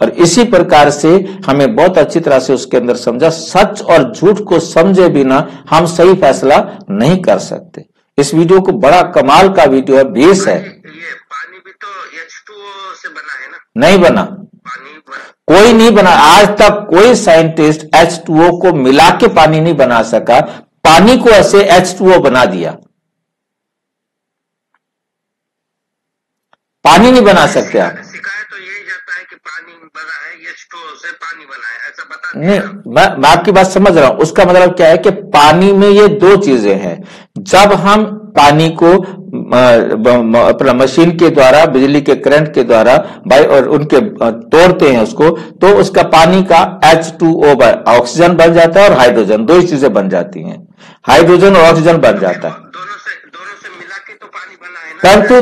और इसी प्रकार से हमें बहुत अच्छी तरह से उसके अंदर समझा, सच और झूठ को समझे बिना हम सही फैसला नहीं कर सकते। इस वीडियो को बड़ा कमाल का वीडियो है, बेस है। ये पानी भी तो एच टू ओ से बना है ना? नहीं बना, कोई नहीं बना। आज तक कोई साइंटिस्ट एच टू ओ को मिला के पानी नहीं बना सका, पानी को ऐसे एच टू ओ बना दिया। पानी नहीं बना सकते आप। सिखाया तो यही जाता है कि पानी बना है एच टू ओ से, पानी बना है, ऐसा बता नहीं। मैं, मैं आपकी बात समझ रहा हूं। उसका मतलब क्या है कि पानी में ये दो चीजें हैं। जब हम पानी को अपना मशीन के द्वारा, बिजली के करंट के द्वारा बाय और उनके तोड़ते हैं उसको, तो उसका पानी का H two O by oxygen बन जाता है और हाइड्रोजन, दो ही चीजें बन जाती हैं, हाइड्रोजन और ऑक्सीजन बन जाता है। दोनों से दोनों से मिला के तो पानी बना है ना। परंतु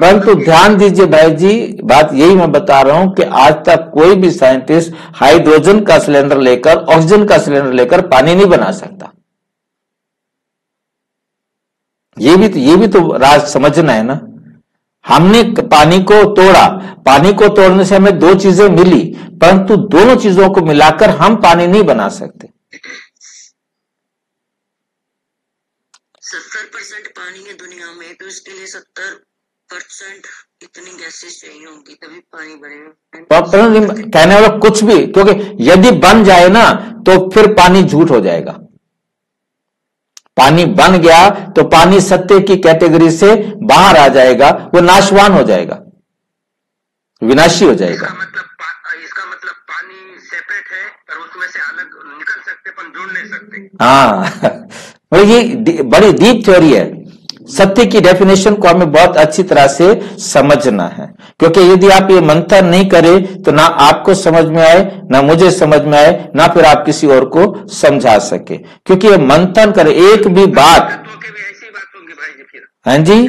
परंतु ध्यान दीजिए भाई जी, बात यही मैं बता रहा हूं कि आज तक कोई भी साइंटिस्ट हाइड्रोजन का सिलेंडर लेकर, ऑक्सीजन का सिलेंडर लेकर पानी नहीं बना सकता। ये भी तो ये भी तो राज समझना है ना। हमने पानी को तोड़ा, पानी को तोड़ने से हमें दो चीजें मिली, परंतु दोनों चीजों को मिलाकर हम पानी नहीं बना सकते। सत्तर परसेंट पानी है दुनिया में, तो इसके लिए सत्तर परसेंट इतनी गैसेस चाहिए होंगी तभी पानी बनेगा। कहने वाला कुछ भी, क्योंकि यदि बन जाए ना तो फिर पानी झूठ हो जाएगा। पानी बन गया तो पानी सत्य की कैटेगरी से बाहर आ जाएगा, वो नाशवान हो जाएगा, विनाशी हो जाएगा। इसका मतलब इसका मतलब पानी सेपरेट है और उसमें से अलग निकल सकते पर जुड़ नहीं सकते। हाँ, ये बड़ी डीप थ्योरी है। सत्य की डेफिनेशन को हमें बहुत अच्छी तरह से समझना है, क्योंकि यदि आप ये मंथन नहीं करें तो ना आपको समझ में आए, ना मुझे समझ में आए, ना फिर आप किसी और को समझा सके। क्योंकि ये मंथन करें एक भी बात। हाँ जी, पानी की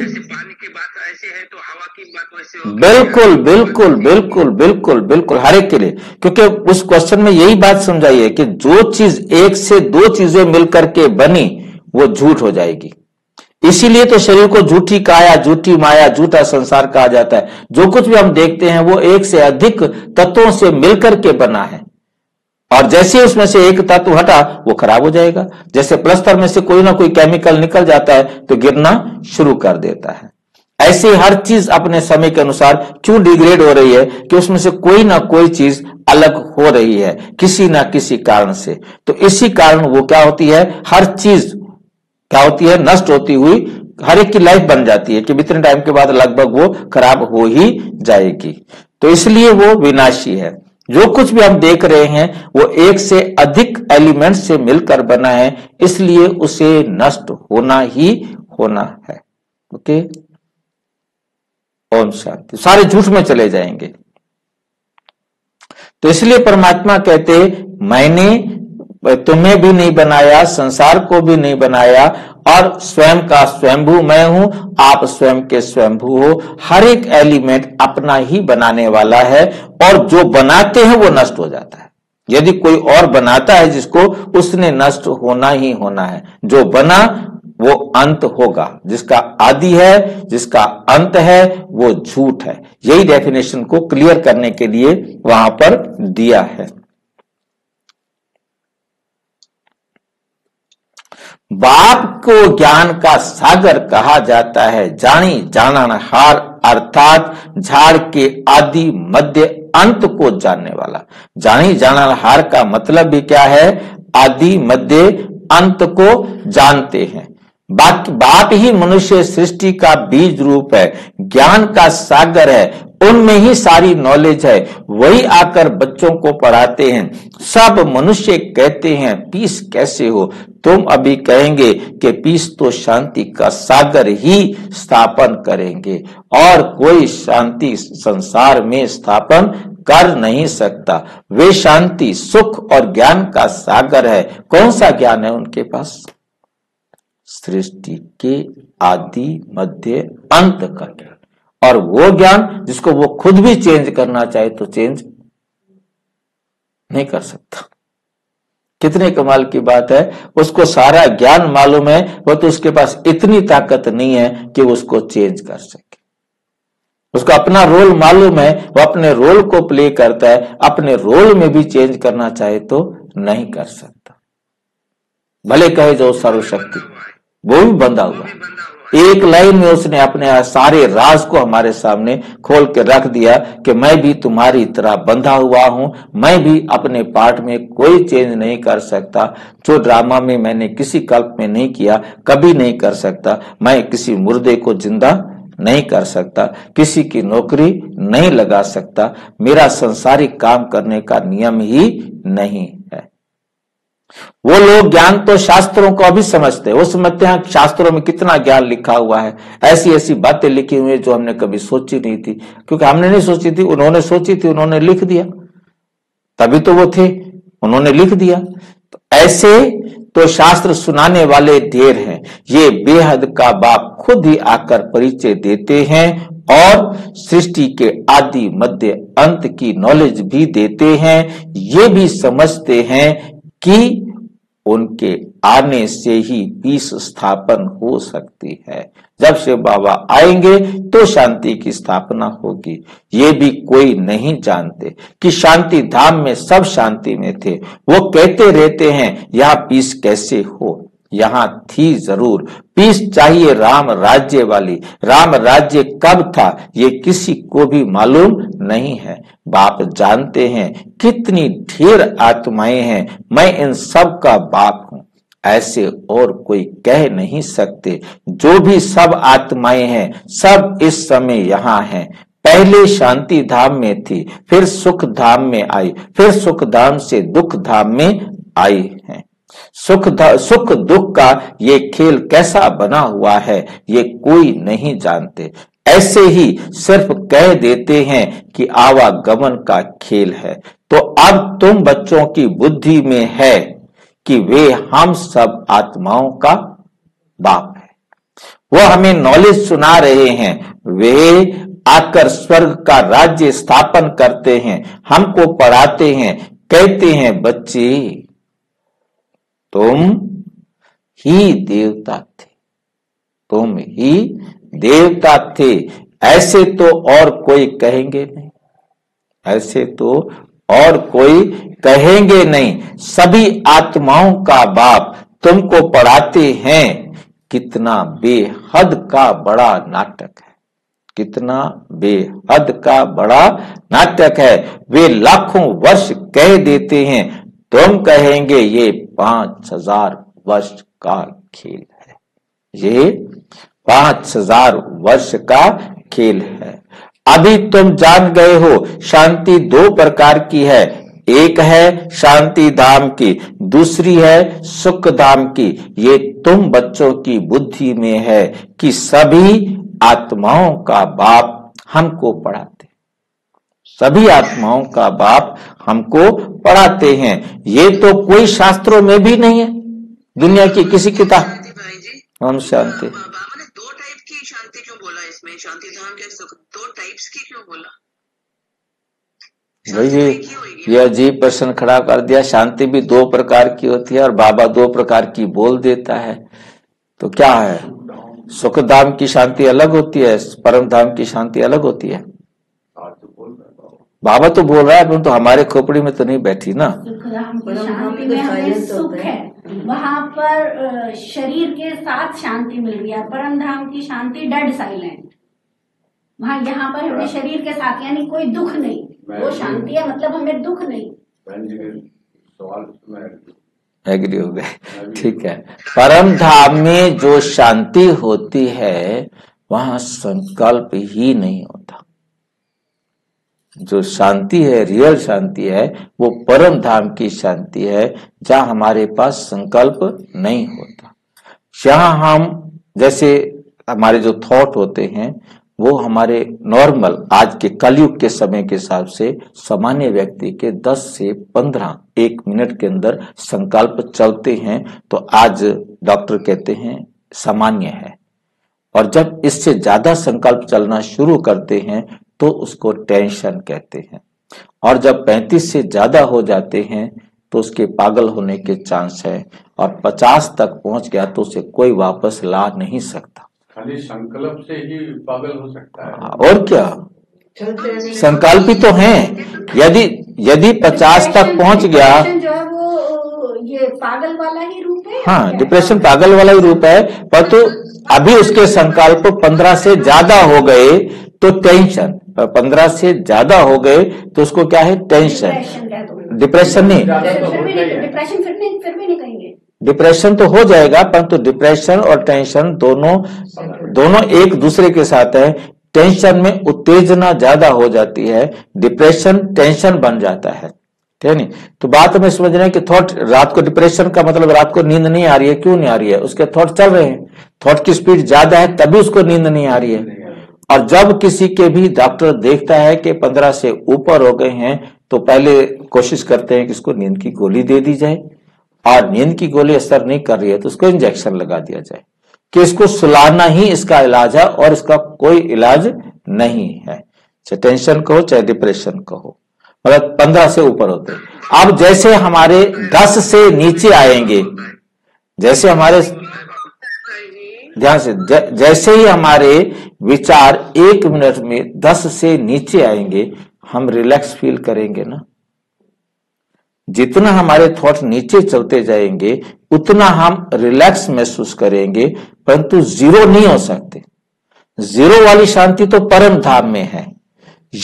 बात ऐसी है तो हवा की बात वैसी होगी। बिल्कुल बिल्कुल बिल्कुल बिल्कुल बिल्कुल, हर एक के लिए। क्योंकि उस क्वेश्चन में यही बात समझाई है कि जो चीज एक से दो चीजें मिलकर के बनी वो झूठ हो जाएगी। इसीलिए तो शरीर को झूठी काया, झूठी माया, झूठा संसार कहा जाता है। जो कुछ भी हम देखते हैं वो एक से अधिक तत्वों से मिलकर के बना है, और जैसे उसमें से एक तत्व हटा वो खराब हो जाएगा। जैसे प्लास्टर में से कोई ना कोई केमिकल निकल जाता है तो गिरना शुरू कर देता है, ऐसे हर चीज अपने समय के अनुसार क्यों डिग्रेड हो रही है कि उसमें से कोई ना कोई चीज अलग हो रही है किसी ना किसी कारण से। तो इसी कारण वो क्या होती है, हर चीज क्या होती है, नष्ट होती हुई हर एक की लाइफ बन जाती है कि इतने टाइम के बाद लगभग वो खराब हो ही जाएगी। तो इसलिए वो विनाशी है। जो कुछ भी हम देख रहे हैं वो एक से अधिक एलिमेंट से मिलकर बना है, इसलिए उसे नष्ट होना ही होना है। ओके, ओम शांति। सारे झूठ में चले जाएंगे। तो इसलिए परमात्मा कहते मैंने तुम्हें भी नहीं बनाया, संसार को भी नहीं बनाया, और स्वयं का स्वयंभू मैं हूं, आप स्वयं के स्वयंभू हो। हर एक एलिमेंट अपना ही बनाने वाला है, और जो बनाते हैं वो नष्ट हो जाता है। यदि कोई और बनाता है जिसको, उसने नष्ट होना ही होना है। जो बना वो अंत होगा, जिसका आदि है जिसका अंत है वो झूठ है। यही डेफिनेशन को क्लियर करने के लिए वहां पर दिया है। बाप को ज्ञान का सागर कहा जाता है। जानी जाननहार अर्थात झाड़ के आदि मध्य अंत को जानने वाला। जानी जाननहार का मतलब भी क्या है? आदि मध्य अंत को जानते हैं। बाप बाप ही मनुष्य सृष्टि का बीज रूप है, ज्ञान का सागर है, उनमें ही सारी नॉलेज है। वही आकर बच्चों को पढ़ाते हैं। सब मनुष्य कहते हैं पीस कैसे हो, तुम अभी कहेंगे कि पीस तो शांति का सागर ही स्थापन करेंगे, और कोई शांति संसार में स्थापन कर नहीं सकता। वे शांति सुख और ज्ञान का सागर है। कौन सा ज्ञान है उनके पास? सृष्टि के आदि मध्य अंत का ज्ञान, और वो ज्ञान जिसको वो खुद भी चेंज करना चाहे तो चेंज नहीं कर सकता। कितने कमाल की बात है। उसको सारा ज्ञान मालूम है, वो तो उसके पास इतनी ताकत नहीं है कि वो उसको चेंज कर सके। उसको अपना रोल मालूम है, वो अपने रोल को प्ले करता है, अपने रोल में भी चेंज करना चाहे तो नहीं कर सकता। भले कहे जो सर्वशक्ति, वो भी बंधा हुआ। एक लाइन में उसने अपने सारे राज को हमारे सामने खोल के रख दिया कि मैं भी तुम्हारी तरह बंधा हुआ हूं, मैं भी अपने पार्ट में कोई चेंज नहीं कर सकता। जो ड्रामा में मैंने किसी कल्प में नहीं किया, कभी नहीं कर सकता। मैं किसी मुर्दे को जिंदा नहीं कर सकता, किसी की नौकरी नहीं लगा सकता। मेरा संसारिक काम करने का नियम ही नहीं है। वो लोग ज्ञान तो शास्त्रों को अभी समझते हैं। वो समझते हैं शास्त्रों में कितना ज्ञान लिखा हुआ है, ऐसी ऐसी बातें लिखी हुई है जो हमने कभी सोची नहीं थी, क्योंकि हमने नहीं सोची थी, उन्होंने सोची थी, उन्होंने लिख दिया। तभी तो वो थे, उन्होंने लिख दिया। तो ऐसे तो शास्त्र सुनाने वाले ढेर हैं। ये बेहद का बाप खुद ही आकर परिचय देते हैं, और सृष्टि के आदि मध्य अंत की नॉलेज भी देते हैं। ये भी समझते हैं कि उनके आने से ही पीस स्थापन हो सकती है। जब शिव बाबा आएंगे तो शांति की स्थापना होगी। ये भी कोई नहीं जानते कि शांति धाम में सब शांति में थे। वो कहते रहते हैं यहाँ पीस कैसे हो, यहाँ थी जरूर पीस। चाहिए राम राज्य वाली। राम राज्य कब था ये किसी को भी मालूम नहीं है। बाप जानते हैं कितनी ढेर आत्माएं हैं, मैं इन सब का बाप हूं, ऐसे और कोई कह नहीं सकते। जो भी सब आत्माएं हैं सब इस समय यहाँ हैं। पहले शांति धाम में थी, फिर सुख धाम में आई, फिर सुख धाम से दुख धाम में आई हैं। सुख सुख दुख का ये खेल कैसा बना हुआ है ये कोई नहीं जानते। ऐसे ही सिर्फ कह देते हैं कि आवागमन का खेल है। तो अब तुम बच्चों की बुद्धि में है कि वे हम सब आत्माओं का बाप है। वो हमें नॉलेज सुना रहे हैं। वे आकर स्वर्ग का राज्य स्थापन करते हैं, हमको पढ़ाते हैं, कहते हैं बच्चे तुम ही देवता थे, तुम ही देवता थे। ऐसे तो और कोई कहेंगे नहीं, ऐसे तो और कोई कहेंगे नहीं। सभी आत्माओं का बाप तुमको पढ़ाते हैं। कितना बेहद का बड़ा नाटक है, कितना बेहद का बड़ा नाटक है। वे लाखों वर्ष कह देते हैं, तुम कहेंगे ये पांच हजार वर्ष का खेल है, ये पांच हजार वर्ष का खेल है। अभी तुम जान गए हो शांति दो प्रकार की है। एक है शांति धाम की, दूसरी है सुख धाम की। ये तुम बच्चों की बुद्धि में है कि सभी आत्माओं का बाप हमको पढ़ाते, सभी आत्माओं का बाप हमको पढ़ाते हैं। ये तो कोई शास्त्रों में भी नहीं है, दुनिया की किसी किताब। ओम शांति। बाबा ने दो टाइप की शांति क्यों बोला इसमें? शांति धाम के दो टाइप्स की क्यों बोला? वही ये अजीब प्रश्न खड़ा कर दिया। शांति भी दो प्रकार की होती है और बाबा दो प्रकार की बोल देता है, तो क्या है? सुख धाम की शांति अलग होती है, परम धाम की शांति अलग होती है। बाबा तो बोल रहा है, परंतु तो हमारे खोपड़ी में तो नहीं बैठी ना। वहाँ पर शरीर के साथ शांति मिल रही है, परम धाम की शांति डेड साइलेंट। वहाँ यहाँ पर हमें शरीर के साथ यानी कोई दुख नहीं, वो शांति है, मतलब हमें दुख नहीं। एग्री हो गए, ठीक है। परम धाम में जो शांति होती है वहां संकल्प ही नहीं होता। जो शांति है, रियल शांति है, वो परम धाम की शांति है, जहां हमारे पास संकल्प नहीं होता। जहां हम जैसे हमारे जो थॉट होते हैं वो हमारे नॉर्मल आज के कलयुग के समय के हिसाब से सामान्य व्यक्ति के दस से पंद्रह एक मिनट के अंदर संकल्प चलते हैं, तो आज डॉक्टर कहते हैं सामान्य है। और जब इससे ज्यादा संकल्प चलना शुरू करते हैं तो उसको टेंशन कहते हैं। और जब पैंतीस से ज्यादा हो जाते हैं तो उसके पागल होने के चांस है, और पचास तक पहुंच गया तो उसे कोई वापस ला नहीं सकता। संकल्प से ही पागल हो सकता है, और क्या? संकल्प ही तो हैं। यदि यदि पचास तक पहुंच गया जो है वो ये पागल वाला ही रूप है। हाँ, डिप्रेशन पागल वाला ही रूप है, पर तो अभी उसके संकल्प पंद्रह से ज्यादा हो गए तो टेंशन, पर पंद्रह से ज्यादा हो गए तो उसको क्या है? टेंशन। डिप्रेशन नहीं, डिप्रेशन फिर नहीं फिर भी नहीं कहेंगे। डिप्रेशन तो हो जाएगा, परंतु डिप्रेशन और टेंशन दोनों दोनों एक दूसरे के साथ है। टेंशन में उत्तेजना ज्यादा हो जाती है, डिप्रेशन टेंशन बन जाता है, ठीक है नहीं? तो बात हमें समझना है कि थॉट, रात को डिप्रेशन का मतलब रात को नींद नहीं आ रही है, क्यों नहीं आ रही है? उसके थॉट चल रहे हैं, थॉट की स्पीड ज्यादा है तभी उसको नींद नहीं आ रही है। और जब किसी के भी डॉक्टर देखता है कि पंद्रह से ऊपर हो गए हैं तो पहले कोशिश करते हैं कि इसको नींद की गोली दे दी जाए, और नींद की गोली असर नहीं कर रही है तो उसको इंजेक्शन लगा दिया जाए कि इसको सुलाना ही इसका इलाज है, और इसका कोई इलाज नहीं है, चाहे टेंशन कहो चाहे डिप्रेशन कहो। मतलब पंद्रह से ऊपर होते, अब जैसे हमारे दस से नीचे आएंगे, जैसे हमारे ध्यान से जैसे ही हमारे विचार एक मिनट में दस से नीचे आएंगे, हम रिलैक्स फील करेंगे ना। जितना हमारे थॉट नीचे चलते जाएंगे उतना हम रिलैक्स महसूस करेंगे, परंतु जीरो नहीं हो सकते। जीरो वाली शांति तो परम धाम में है।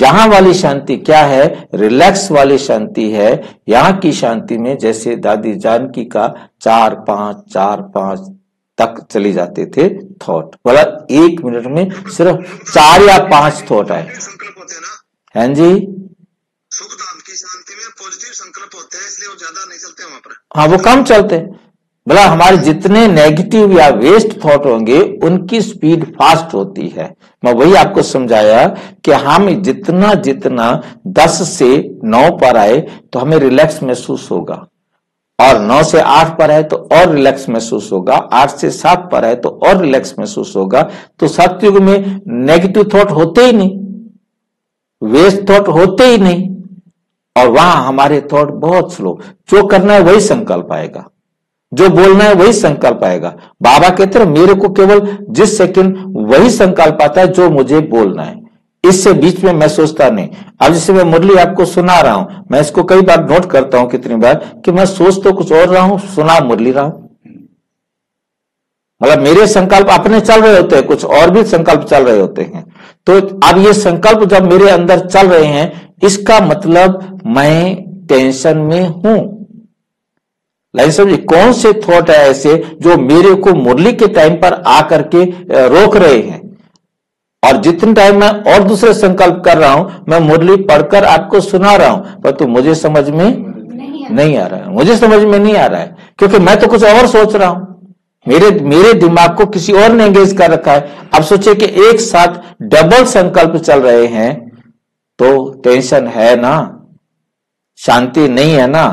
यहां वाली शांति क्या है? रिलैक्स वाली शांति है। यहाँ की शांति में जैसे दादी जानकी का चार पांच चार पांच तक चले जाते थे थॉट, वाला एक मिनट में सिर्फ चार या पांच थॉट आए। हाँ जी, शांति में पॉजिटिव संकल्प होते हैं, इसलिए वो ज्यादा नहीं चलते वहां पर। हाँ, वो कम चलते हैं। भला हमारे जितने नेगेटिव या वेस्ट थॉट होंगे उनकी स्पीड फास्ट होती है। मैं वही आपको समझाया कि हम जितना जितना दस से नौ पर आए तो हमें रिलैक्स महसूस होगा, और नौ से आठ पर आए तो और रिलैक्स महसूस होगा, आठ से सात पर आए तो और रिलैक्स महसूस होगा। तो सत्युग में नेगेटिव थॉट होते ही नहीं, वेस्ट थॉट होते ही नहीं, और वहां हमारे थॉट बहुत स्लो। जो करना है वही संकल्प आएगा, जो बोलना है वही संकल्प आएगा। बाबा कहते हैं मेरे को केवल जिस सेकंड वही संकल्प आता है जो मुझे बोलना है, इससे बीच में मैं सोचता नहीं। अब जैसे मैं मुरली आपको सुना रहा हूं, मैं इसको कई बार नोट करता हूं, कितनी बार कि मैं सोच तो कुछ और रहा हूं, सुना मुरली रहा हूं। मतलब मेरे संकल्प अपने चल रहे होते हैं, कुछ और भी संकल्प चल रहे होते हैं। तो अब ये संकल्प जब मेरे अंदर चल रहे हैं, इसका मतलब मैं टेंशन में हूं। लाइन समझिए, कौन से थॉट है ऐसे जो मेरे को मुरली के टाइम पर आकर के रोक रहे हैं? और जितने टाइम मैं और दूसरे संकल्प कर रहा हूं, मैं मुरली पढ़कर आपको सुना रहा हूं, पर तो मुझे समझ में नहीं आ रहा है, मुझे समझ में नहीं आ रहा है, क्योंकि मैं तो कुछ और सोच रहा हूं। मेरे मेरे दिमाग को किसी और ने एंगेज कर रखा है। अब सोचिए कि एक साथ डबल संकल्प चल रहे हैं, तो टेंशन है ना, शांति नहीं है ना।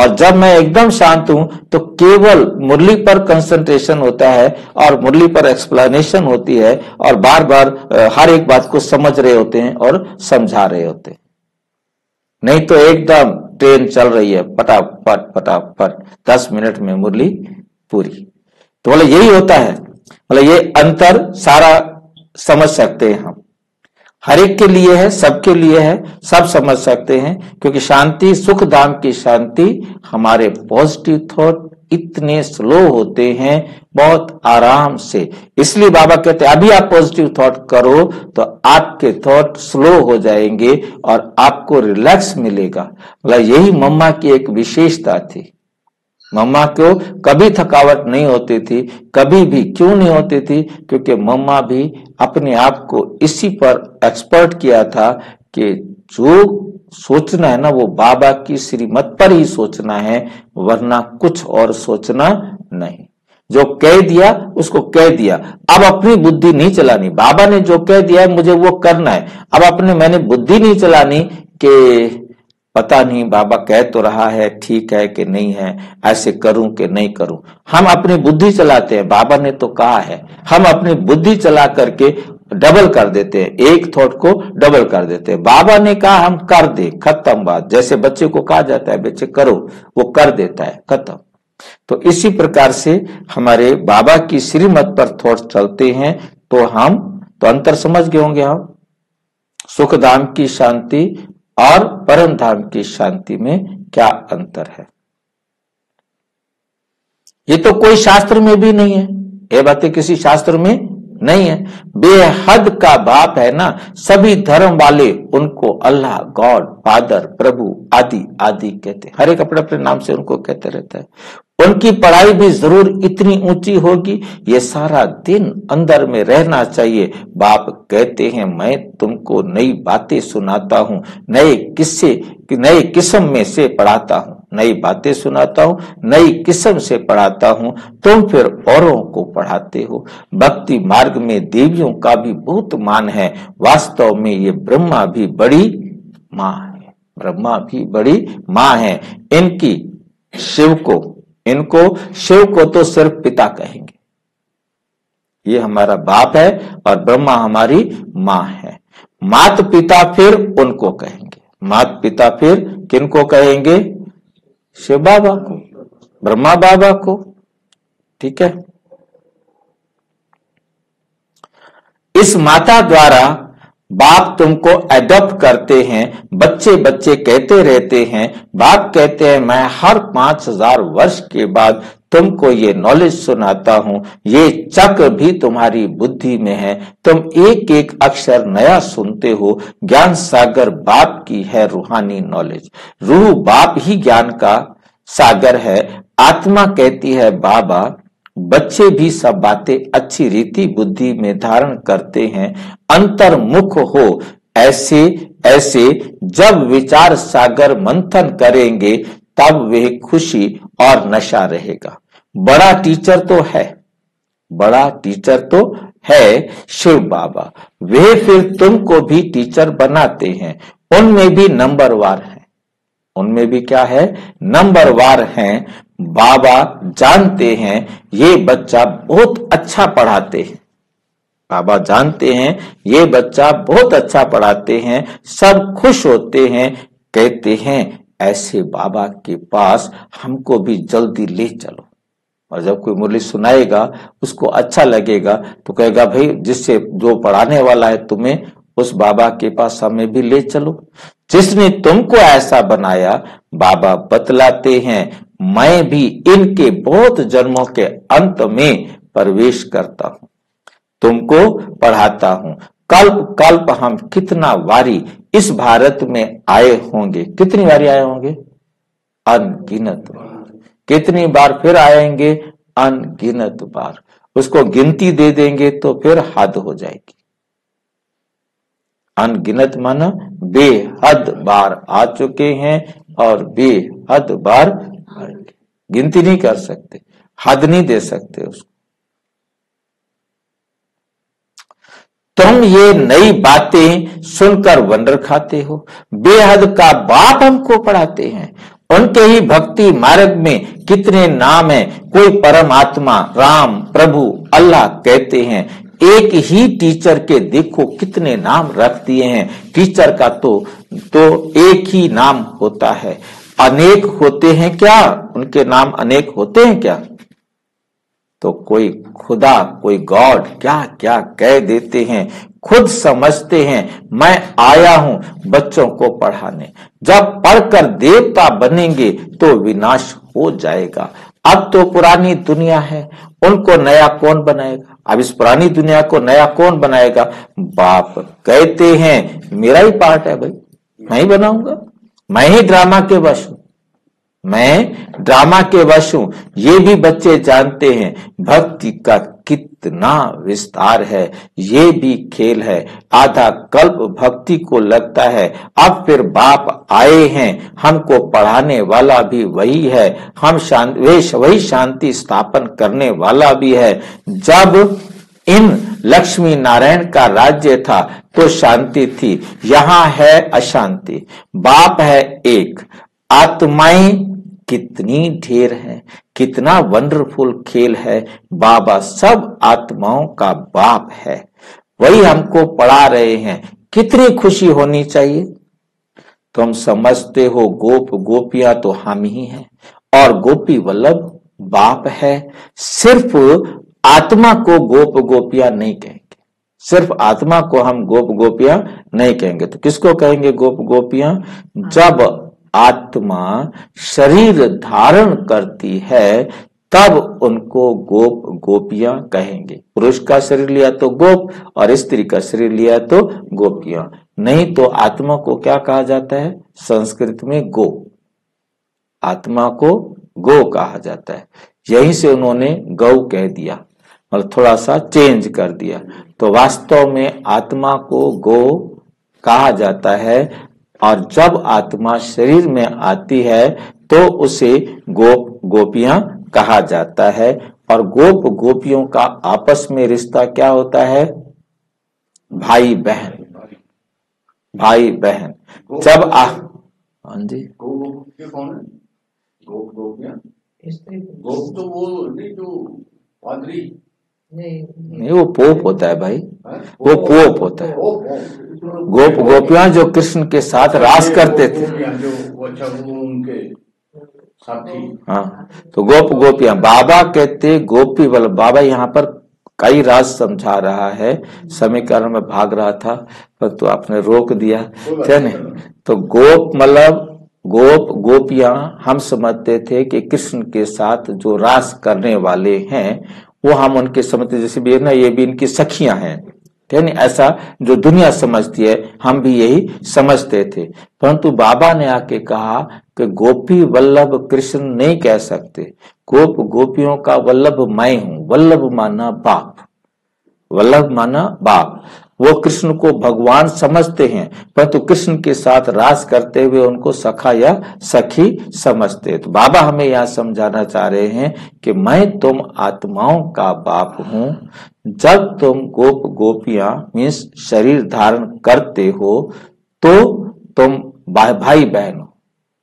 और जब मैं एकदम शांत हूं तो केवल मुरली पर कंसंट्रेशन होता है और मुरली पर एक्सप्लेनेशन होती है और बार बार हर एक बात को समझ रहे होते हैं और समझा रहे होते हैं। नहीं तो एकदम ट्रेन चल रही है पटापट पटापट, दस मिनट में मुरली पूरी। तो बोले यही होता है, बोले ये अंतर सारा समझ सकते हैं हम, हर एक के लिए है, सबके लिए है, सब समझ सकते हैं। क्योंकि शांति, सुख धाम की शांति, हमारे पॉजिटिव थॉट इतने स्लो होते हैं, बहुत आराम से। इसलिए बाबा कहते हैं अभी आप पॉजिटिव थॉट करो तो आपके थॉट स्लो हो जाएंगे और आपको रिलैक्स मिलेगा। मतलब यही मम्मा की एक विशेषता थी। मम्मा को कभी थकावट नहीं होती थी, कभी भी। क्यों नहीं होती थी? क्योंकि मम्मा भी अपने आप को इसी पर एक्सपर्ट किया था कि जो सोचना है ना वो बाबा की श्रीमत पर ही सोचना है, वरना कुछ और सोचना नहीं। जो कह दिया उसको कह दिया, अब अपनी बुद्धि नहीं चलानी। बाबा ने जो कह दिया है मुझे वो करना है, अब अपने मैंने बुद्धि नहीं चलानी कि पता नहीं बाबा कह तो रहा है, ठीक है कि नहीं है, ऐसे करूं कि नहीं करूं। हम अपनी बुद्धि चलाते हैं, बाबा ने तो कहा है। हम अपनी बुद्धि चला करके डबल कर देते हैं, एक थॉट को डबल कर देते हैं। बाबा ने कहा हम कर दे, खत्म बात। जैसे बच्चे को कहा जाता है बच्चे करो, वो कर देता है, खत्म। तो इसी प्रकार से हमारे बाबा की श्रीमत पर थॉट चलते हैं। तो हम तो अंतर समझ गए होंगे हम सुख धाम की शांति और परम धाम की शांति में क्या अंतर है। ये तो कोई शास्त्र में भी नहीं है, ये बातें किसी शास्त्र में नहीं है। बेहद का बाप है ना, सभी धर्म वाले उनको अल्लाह, गॉड, फादर, प्रभु आदि आदि कहते हैं। हर एक अपने अपने नाम से उनको कहते रहता है। उनकी पढ़ाई भी जरूर इतनी ऊंची होगी। ये सारा दिन अंदर में रहना चाहिए। बाप कहते हैं मैं तुमको नई बातें सुनाता हूँ, नए किस्से नए किस्म में से पढ़ाता हूँ, नई बातें सुनाता हूँ, नई किस्म से पढ़ाता हूँ, तुम फिर औरों को पढ़ाते हो। भक्ति मार्ग में देवियों का भी बहुत मान है। वास्तव में ये ब्रह्मा भी बड़ी माँ है, ब्रह्मा भी बड़ी माँ है। इनकी शिव को इनको शिव को तो सिर्फ पिता कहेंगे। ये हमारा बाप है और ब्रह्मा हमारी माँ है। मात पिता फिर उनको कहेंगे, मात पिता फिर किनको कहेंगे? शिव बाबा को, ब्रह्मा बाबा को। ठीक है, इस माता द्वारा बाप तुमको एडॉप्ट करते हैं। बच्चे बच्चे कहते रहते हैं। बाप कहते हैं मैं हर पांच हजार वर्ष के बाद तुमको ये नॉलेज सुनाता हूं, ये चक्र भी तुम्हारी बुद्धि में है, तुम एक एक अक्षर नया सुनते हो। ज्ञान सागर बाप की है रूहानी नॉलेज, रूह बाप ही ज्ञान का सागर है। आत्मा कहती है बाबा, बच्चे भी सब बातें अच्छी रीति बुद्धि में धारण करते हैं। अंतर्मुख हो ऐसे ऐसे, जब विचार सागर मंथन करेंगे तब वह खुशी और नशा रहेगा। बड़ा टीचर तो है, बड़ा टीचर तो है शिव बाबा। वे फिर तुमको भी टीचर बनाते हैं। उनमें भी नंबरवार है, उनमें भी क्या है? नंबरवार हैं। बाबा जानते हैं ये बच्चा बहुत अच्छा पढ़ाते हैं, बाबा जानते हैं ये बच्चा बहुत अच्छा पढ़ाते हैं। सब खुश होते हैं, कहते हैं ऐसे बाबा के पास हमको भी जल्दी ले चलो। और जब कोई मुरली सुनाएगा उसको अच्छा लगेगा तो कहेगा भाई जिससे जो पढ़ाने वाला है तुम्हें, उस बाबा के पास हमें भी ले चलो, जिसने तुमको ऐसा बनाया। बाबा बतलाते हैं मैं भी इनके बहुत जन्मों के अंत में प्रवेश करता हूं, तुमको पढ़ाता हूं। कल्प कल्प हम कितना वारी इस भारत में आए होंगे, कितनी बारी आए होंगे? अनगिनत बार। कितनी बार फिर आएंगे? अनगिनत बार। उसको गिनती दे देंगे तो फिर हद हो जाएगी। अनगिनत माना बेहद बार आ चुके हैं और बेहद बार आएंगे। गिनती नहीं कर सकते, हद नहीं दे सकते उसको। तुम ये नई बातें सुनकर वंडर खाते हो। बेहद का बाप हमको पढ़ाते हैं, उनके ही भक्ति मार्ग में कितने नाम है। कोई परमात्मा राम प्रभु अल्लाह कहते हैं, एक ही टीचर के देखो कितने नाम रख दिए हैं। टीचर का तो तो एक ही नाम होता है, अनेक होते हैं क्या? उनके नाम अनेक होते हैं क्या? तो कोई खुदा कोई गॉड क्या क्या कह देते हैं। खुद समझते हैं मैं आया हूं बच्चों को पढ़ाने, जब पढ़कर देवता बनेंगे तो विनाश हो जाएगा। अब तो पुरानी दुनिया है, उनको नया कौन बनाएगा? अब इस पुरानी दुनिया को नया कौन बनाएगा? बाप कहते हैं मेरा ही पार्ट है भाई, मैं ही बनाऊंगा, मैं ही ड्रामा के वश हूं, मैं ड्रामा के वश हूं। ये भी बच्चे जानते हैं भक्ति का कितना विस्तार है, ये भी खेल है। आधा कल्प भक्ति को लगता है। अब फिर बाप आए हैं, हमको पढ़ाने वाला भी वही है, हम शांति वही शांति स्थापन करने वाला भी है। जब इन लक्ष्मी नारायण का राज्य था तो शांति थी, यहाँ है अशांति। बाप है एक, आत्माएं कितनी ढेर है, कितना वंडरफुल खेल है। बाबा सब आत्माओं का बाप है, वही हमको पढ़ा रहे हैं। कितनी खुशी होनी चाहिए। तुम समझते हो गोप गोपियां तो हम ही हैं और गोपी वल्लभ बाप है। सिर्फ आत्मा को गोप गोपियां नहीं कहेंगे, सिर्फ आत्मा को हम गोप गोपियां नहीं कहेंगे, तो किसको कहेंगे गोप गोपियां? जब आत्मा शरीर धारण करती है तब उनको गोप गोपियां कहेंगे। पुरुष का शरीर लिया तो गोप और स्त्री का शरीर लिया तो गोपियां, नहीं तो आत्मा को क्या कहा जाता है? संस्कृत में गो, आत्मा को गो कहा जाता है। यहीं से उन्होंने गौ कह दिया और थोड़ा सा चेंज कर दिया। तो वास्तव में आत्मा को गो कहा जाता है और जब आत्मा शरीर में आती है तो उसे गोप गोपियां कहा जाता है। और गोप गोपियों का आपस में रिश्ता क्या होता है? भाई बहन, भाई बहन। जब आ हाँ जी कौन है गोप गोपियां? गोप तो वो नहीं जो पादरी नहीं, नहीं वो पोप होता है भाई, वो पोप होता है। गोप गोपियां जो कृष्ण के साथ रास करते थे, हाँ तो गोप गोपियां। बाबा कहते गोपी वल्लभ, बाबा यहाँ पर कई राज समझा रहा है। समीकरण में भाग रहा था पर तो आपने रोक दिया, क्या नहीं? तो गोप मतलब गोप गोपियां हम समझते थे कि कृष्ण के साथ जो रास करने वाले हैं वो हम उनके समझते, जैसे भी ना ये भी इनकी सखियां हैं, ठीक है। ऐसा जो दुनिया समझती है हम भी यही समझते थे, परंतु बाबा ने आके कहा कि गोपी वल्लभ कृष्ण नहीं कह सकते, गोप गोपियों का वल्लभ मैं हूं। वल्लभ माना बाप, वल्लभ माना बाप। वो कृष्ण को भगवान समझते हैं, परंतु कृष्ण के साथ रास करते हुए उनको सखा या सखी समझते हैं। तो बाबा हमें यह समझाना चाह रहे हैं कि मैं तुम आत्माओं का बाप हूं। जब तुम गोप गोपियां मीन्स शरीर धारण करते हो तो तुम भाई बहन हो,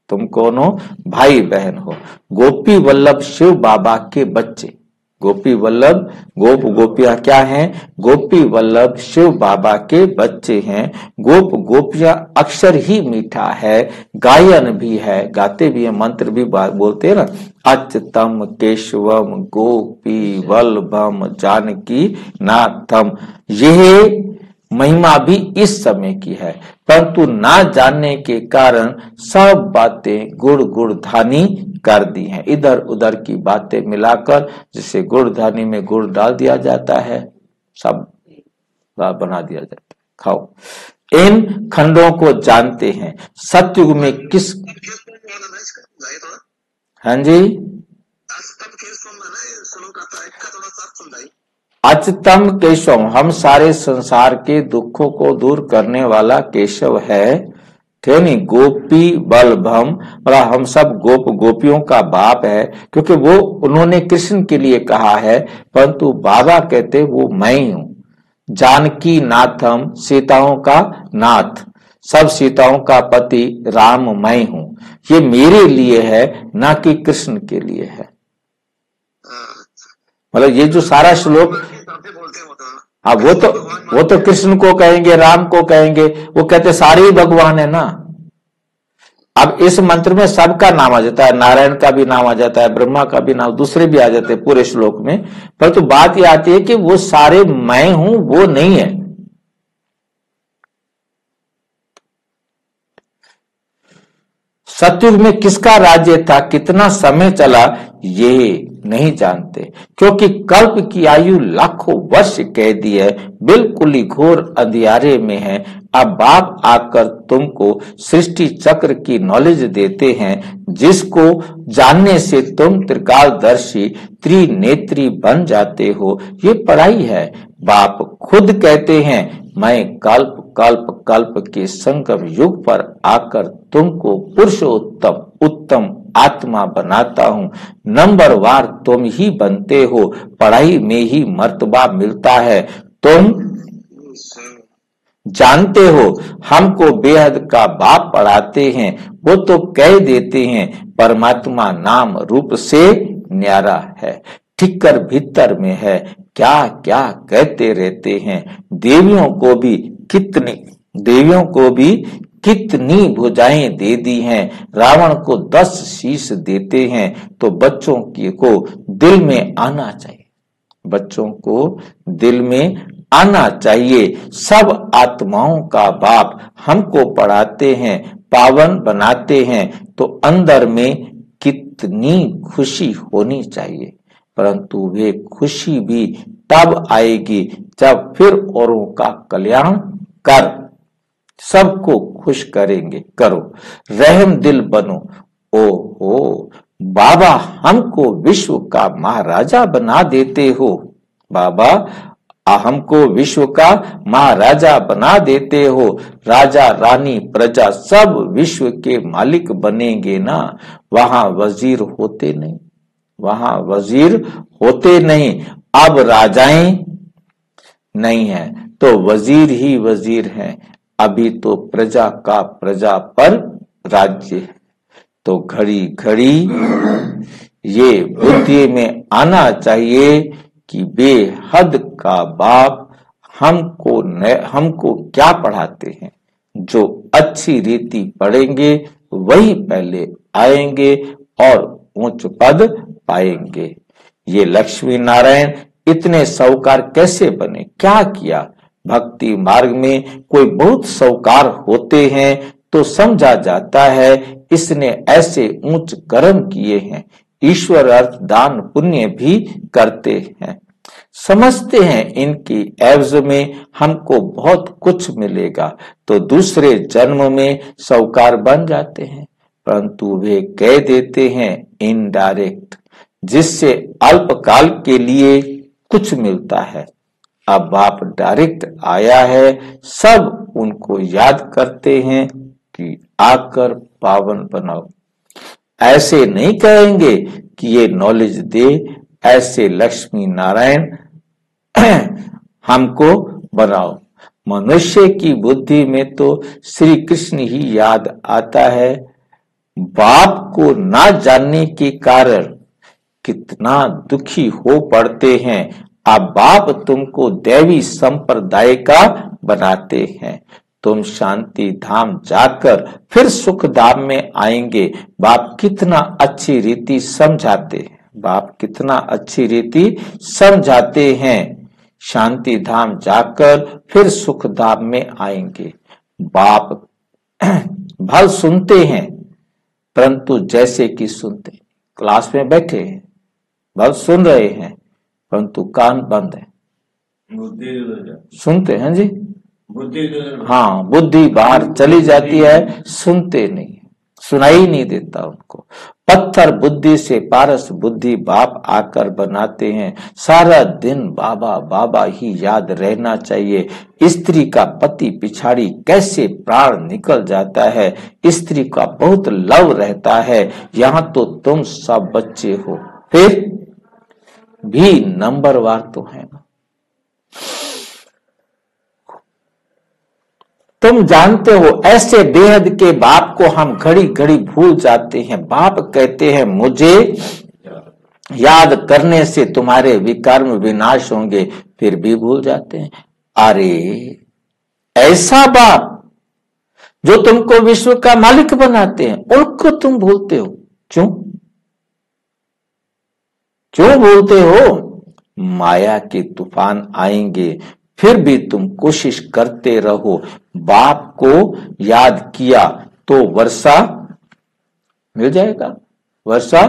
तुम कौन हो? भाई बहन हो। गोपी वल्लभ शिव बाबा के बच्चे, गोपी वल्लभ गोप गोपियां क्या हैं? गोपी वल्लभ शिव बाबा के बच्चे हैं। गोप गोपियां अक्षर ही मीठा है, गायन भी है, गाते भी है, मंत्र भी बोलते हैं ना, अच्युतम केशवम गोपी वल्लभम जानकी नाथम। यह महिमा भी इस समय की है, परंतु ना जानने के कारण सब बातें गुड़ गुड़धानी कर दी हैं। इधर उधर की बातें मिलाकर, जिसे गुड़धानी में गुड़ डाल दिया जाता है, सब बना दिया जाता है, खाओ। इन खंडों को जानते हैं। सतयुग में किस हाँ जी अच्युतम केशव, हम सारे संसार के दुखों को दूर करने वाला केशव है, ठीक नहीं? गोपी बलभम मतलब हम सब गोप गोपियों का बाप है, क्योंकि वो उन्होंने कृष्ण के लिए कहा है, परंतु बाबा कहते वो मैं ही हूं। जानकी नाथम सीताओं का नाथ, सब सीताओं का पति राम मैं हूं। ये मेरे लिए है, ना कि कृष्ण के लिए है। मतलब ये जो सारा श्लोक, हाँ वो तो वो तो कृष्ण को कहेंगे, राम को कहेंगे, वो कहते सारे ही भगवान है ना। अब इस मंत्र में सबका नाम आ जाता है, नारायण का भी नाम आ जाता है, ब्रह्मा का भी नाम, दूसरे भी आ जाते हैं पूरे श्लोक में। परंतु तो बात यह आती है कि वो सारे मैं हूं वो नहीं है। सतयुग में किसका राज्य था, कितना समय चला, ये नहीं जानते, क्योंकि कल्प की आयु लाखों वर्ष कह दी है, बिल्कुल ही घोर अंधियारे में है। अब बाप आकर तुमको सृष्टि चक्र की नॉलेज देते हैं, जिसको जानने से तुम त्रिकालदर्शी त्रिनेत्री बन जाते हो। ये पढ़ाई है। बाप खुद कहते हैं, मैं कल्प कल्प कल्प के संगम युग पर आकर तुमको पुरुषोत्तम उत्तम आत्मा बनाता हूँ। नंबर वार तुम ही बनते हो, पढ़ाई में ही मर्तबा मिलता है। तुम जानते हो हमको बेहद का बाप पढ़ाते हैं, वो तो कह देते हैं परमात्मा नाम रूप से न्यारा है, ठिकर भीतर में है। क्या क्या कहते रहते हैं। देवियों को भी कितनी देवियों को भी कितनी भुजाएं दे दी हैं। रावण को दस शीश देते हैं। तो बच्चों की को दिल में आना चाहिए, बच्चों को दिल में आना चाहिए। सब आत्माओं का बाप हमको पढ़ाते हैं, पावन बनाते हैं, तो अंदर में कितनी खुशी होनी चाहिए। परंतु वे खुशी भी तब आएगी जब फिर औरों का कल्याण कर सबको खुश करेंगे। करो, रहम दिल बनो। ओ हो बाबा, हमको विश्व का महाराजा बना देते हो। बाबा हमको विश्व का महाराजा बना देते हो। राजा रानी प्रजा सब विश्व के मालिक बनेंगे ना। वहां वजीर होते नहीं, वहां वजीर होते नहीं। अब राजाएं नहीं है तो वजीर ही वजीर हैं। अभी तो प्रजा का प्रजा पर राज्य है। तो घड़ी घड़ी ये बुद्धि में आना चाहिए कि बेहद का बाप हमको हमको क्या पढ़ाते हैं। जो अच्छी रीति पढ़ेंगे वही पहले आएंगे और उच्च पद पाएंगे। ये लक्ष्मी नारायण इतने साहूकार कैसे बने, क्या किया। भक्ति मार्ग में कोई बहुत साहूकार होते हैं तो समझा जाता है इसने ऐसे ऊंच कर्म किए हैं। ईश्वर अर्थ दान पुण्य भी करते हैं। समझते हैं इनकी एवज में हमको बहुत कुछ मिलेगा, तो दूसरे जन्म में साहूकार बन जाते हैं। परंतु वे कह देते हैं इनडायरेक्ट, जिससे अल्पकाल के लिए कुछ मिलता है। अब बाप डायरेक्ट आया है, सब उनको याद करते हैं कि आकर पावन बनाओ। ऐसे नहीं कहेंगे कि ये नॉलेज दे। ऐसे लक्ष्मी नारायण हमको बनाओ। मनुष्य की बुद्धि में तो श्री कृष्ण ही याद आता है। बाप को ना जानने के कारण कितना दुखी हो पड़ते हैं। अब बाप तुमको देवी संप्रदाय का बनाते हैं। तुम शांति धाम जाकर फिर सुख धाम में आएंगे। बाप कितना अच्छी रीति समझाते हैं, बाप कितना अच्छी रीति समझाते हैं। शांति धाम जाकर फिर सुख धाम में आएंगे। बाप भल सुनते हैं, परंतु जैसे कि सुनते, क्लास में बैठे हैं, भल सुन रहे हैं, परंतु कान बंद है। सुनते हैं जी, हाँ बुद्धि बाहर चली जाती है, सुनते नहीं, सुनाई नहीं देता उनको। पत्थर बुद्धि से पारस बुद्धि बाप आकर बनाते हैं। सारा दिन बाबा बाबा ही याद रहना चाहिए। स्त्री का पति पिछाड़ी कैसे प्राण निकल जाता है। स्त्री का बहुत लव रहता है। यहाँ तो तुम सब बच्चे हो, फिर भी नंबरवार तो है ना। तुम जानते हो ऐसे बेहद के बाप को हम घड़ी घड़ी भूल जाते हैं। बाप कहते हैं मुझे याद करने से तुम्हारे विकर्म विनाश होंगे, फिर भी भूल जाते हैं। अरे ऐसा बाप जो तुमको विश्व का मालिक बनाते हैं उनको तुम भूलते हो, क्यों क्यों भूलते हो? माया के तूफान आएंगे फिर भी तुम कोशिश करते रहो। बाप को याद किया तो वर्षा मिल जाएगा, वर्षा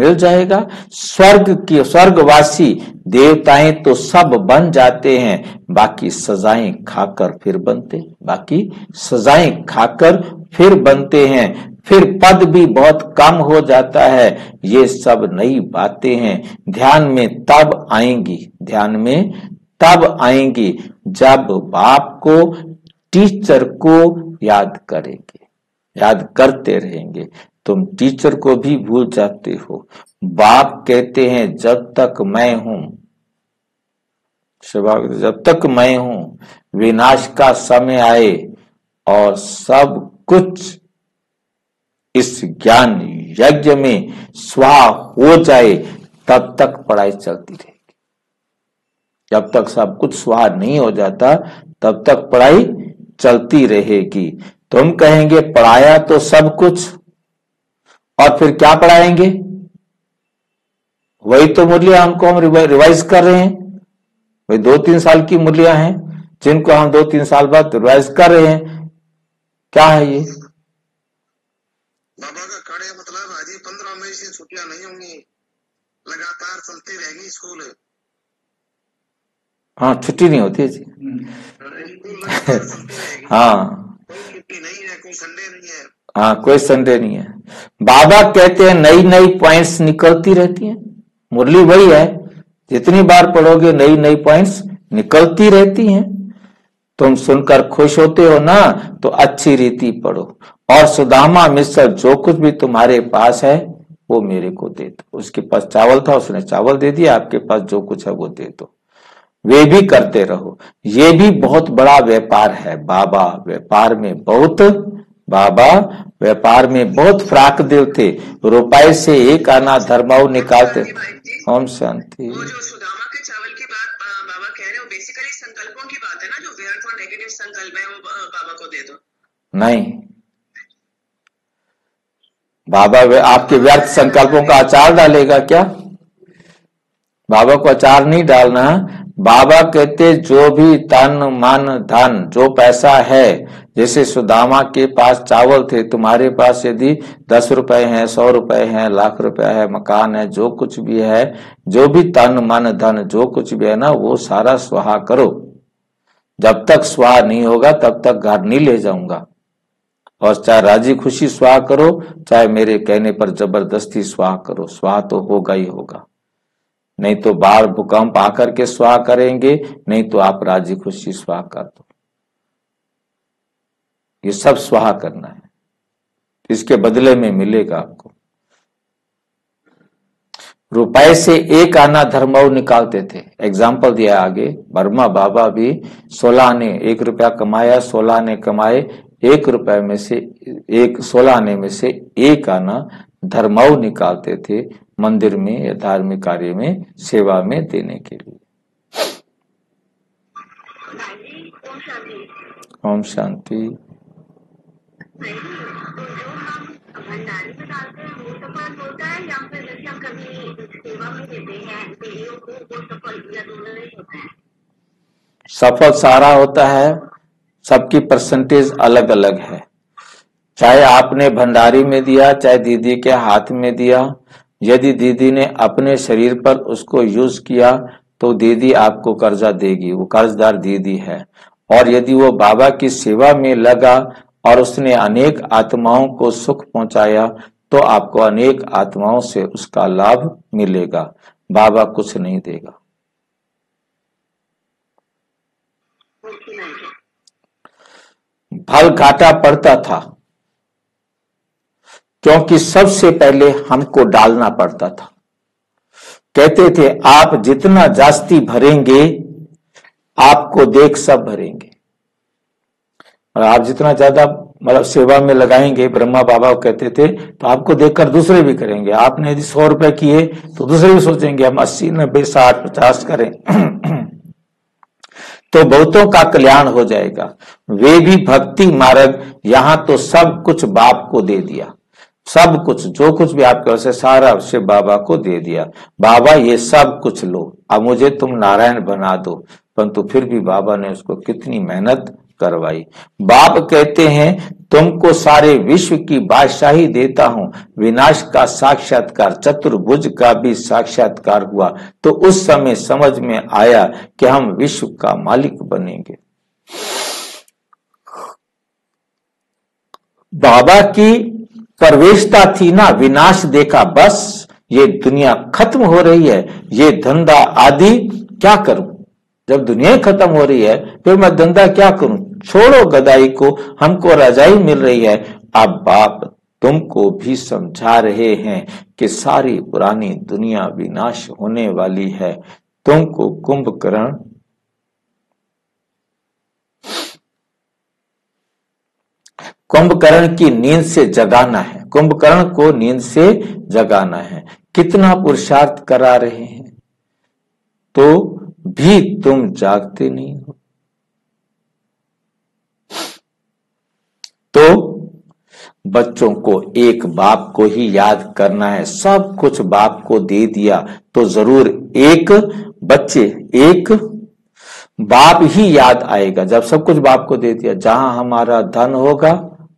मिल जाएगा। स्वर्ग के स्वर्गवासी देवताएं तो सब बन जाते हैं, बाकी सजाएं खाकर फिर बनते बाकी सजाएं खाकर फिर बनते हैं। फिर पद भी बहुत कम हो जाता है। ये सब नई बातें हैं, ध्यान में तब आएंगी ध्यान में तब आएंगी जब बाप को टीचर को याद करेंगे, याद करते रहेंगे। तुम टीचर को भी भूल जाते हो। बाप कहते हैं जब तक मैं हूं, जब तक मैं हूं विनाश का समय आए और सब कुछ इस ज्ञान यज्ञ में स्वाहा हो जाए तब तक पढ़ाई चलती रहेगी। जब तक सब कुछ स्वाहा नहीं हो जाता तब तक पढ़ाई चलती रहेगी। तुम कहेंगे पढ़ाया तो सब कुछ और फिर क्या पढ़ाएंगे? वही तो मुरलियां हमको हम रिवाइज कर रहे हैं, वही दो तीन साल की मुरलियां हैं जिनको हम दो तीन साल बाद रिवाइज कर रहे हैं। क्या है ये? बाबा का कड़े मतलब आज पंद्रह मई से छुट्टियां नहीं होंगी, लगातार चलती रहेगी स्कूल। हाँ छुट्टी नहीं होती है जी। हाँ छुट्टी नहीं है, कोई संडे नहीं है। हाँ कोई संडे नहीं है। बाबा कहते हैं नई नई पॉइंट्स निकलती रहती हैं। मुरली वही है, जितनी बार पढ़ोगे नई नई पॉइंट्स निकलती रहती हैं। तुम सुनकर खुश होते हो ना, तो अच्छी रीति पढ़ो और सुदामा मिश्र जो कुछ भी तुम्हारे पास है वो मेरे को दे दो। उसके पास चावल था, उसने चावल दे दिया, आपके पास जो कुछ है वो दे दो। वे भी करते रहो, ये भी बहुत बड़ा व्यापार है। बाबा व्यापार में बहुत बाबा व्यापार में बहुत फ्राक दिल थे। रुपए से एक आना धर्माऊ निकालते। ओम शांति। नहीं बाबा वे आपके व्यर्थ संकल्पों का अचार डालेगा क्या? बाबा को अचार नहीं डालना। बाबा कहते जो भी तन मन धन जो पैसा है, जैसे सुदामा के पास चावल थे, तुम्हारे पास यदि दस रुपए हैं, सौ रुपए हैं, लाख रुपया है, मकान है, जो कुछ भी है, जो भी तन मन धन जो कुछ भी है ना, वो सारा स्वाहा करो। जब तक स्वाहा नहीं होगा तब तक घर नहीं ले जाऊंगा। और चाहे राजी खुशी स्वाहा करो, चाहे मेरे कहने पर जबरदस्ती स्वाहा करो, स्वाहा तो होगा ही होगा। नहीं तो बाढ़ भूकंप आकर के स्वाहा करेंगे, नहीं तो आप राजी खुशी स्वाहा कर दो। ये सब स्वाहा करना है, इसके बदले में मिलेगा आपको। रुपए से एक आना धर्माऊ निकालते थे। एग्जाम्पल दिया आगे, ब्रह्मा बाबा भी सोलह आने एक रुपया कमाया, सोलह आने कमाए, एक रुपए में से एक सोलह आने में से एक आना धर्माऊ निकालते थे मंदिर में या धार्मिक कार्य में सेवा में देने के लिए। ओम शांति। सफल सारा होता है, सबकी परसेंटेज अलग अलग है। चाहे आपने भंडारी में दिया, चाहे दीदी के हाथ में दिया, यदि दीदी ने अपने शरीर पर उसको यूज किया तो दीदी आपको कर्जा देगी, वो कर्जदार दीदी है। और यदि वो बाबा की सेवा में लगा और उसने अनेक आत्माओं को सुख पहुंचाया तो आपको अनेक आत्माओं से उसका लाभ मिलेगा, बाबा कुछ नहीं देगा। भल घाटा पड़ता था क्योंकि सबसे पहले हमको डालना पड़ता था। कहते थे आप जितना जास्ती भरेंगे आपको देख सब भरेंगे। और आप जितना ज्यादा मतलब सेवा में लगाएंगे, ब्रह्मा बाबा कहते थे, तो आपको देखकर दूसरे भी करेंगे। आपने यदि सौ रुपए किए तो दूसरे भी सोचेंगे हम अस्सी नब्बे साठ पचास करें तो बहुतों का कल्याण हो जाएगा। वे भी भक्ति मार्ग, यहाँ तो सब कुछ बाप को दे दिया, सब कुछ जो कुछ भी आपके पास है सारा शिव बाबा को दे दिया। बाबा ये सब कुछ लो, अब मुझे तुम नारायण बना दो, परंतु फिर भी बाबा ने उसको कितनी मेहनत करवाई। बाप कहते हैं तुमको सारे विश्व की बादशाही देता हूँ, विनाश का साक्षात्कार, चतुर्भुज का भी साक्षात्कार हुआ, तो उस समय समझ में आया कि हम विश्व का मालिक बनेंगे। बाबा की परवेशता थी ना, विनाश देखा, बस ये दुनिया खत्म हो रही है, ये धंधा आदि क्या करूं, जब दुनिया खत्म हो रही है फिर मैं धंधा क्या करूं, छोड़ो गदाई को, हमको रजाई मिल रही है। अब बाप तुमको भी समझा रहे हैं कि सारी पुरानी दुनिया विनाश होने वाली है, तुमको कुंभकरण कुंभकर्ण की नींद से जगाना है, कुंभकर्ण को नींद से जगाना है। कितना पुरुषार्थ करा रहे हैं तो भी तुम जागते नहीं हो। तो बच्चों को एक बाप को ही याद करना है, सब कुछ बाप को दे दिया तो जरूर एक बच्चे एक बाप ही याद आएगा। जब सब कुछ बाप को दे दिया, जहां हमारा धन होगा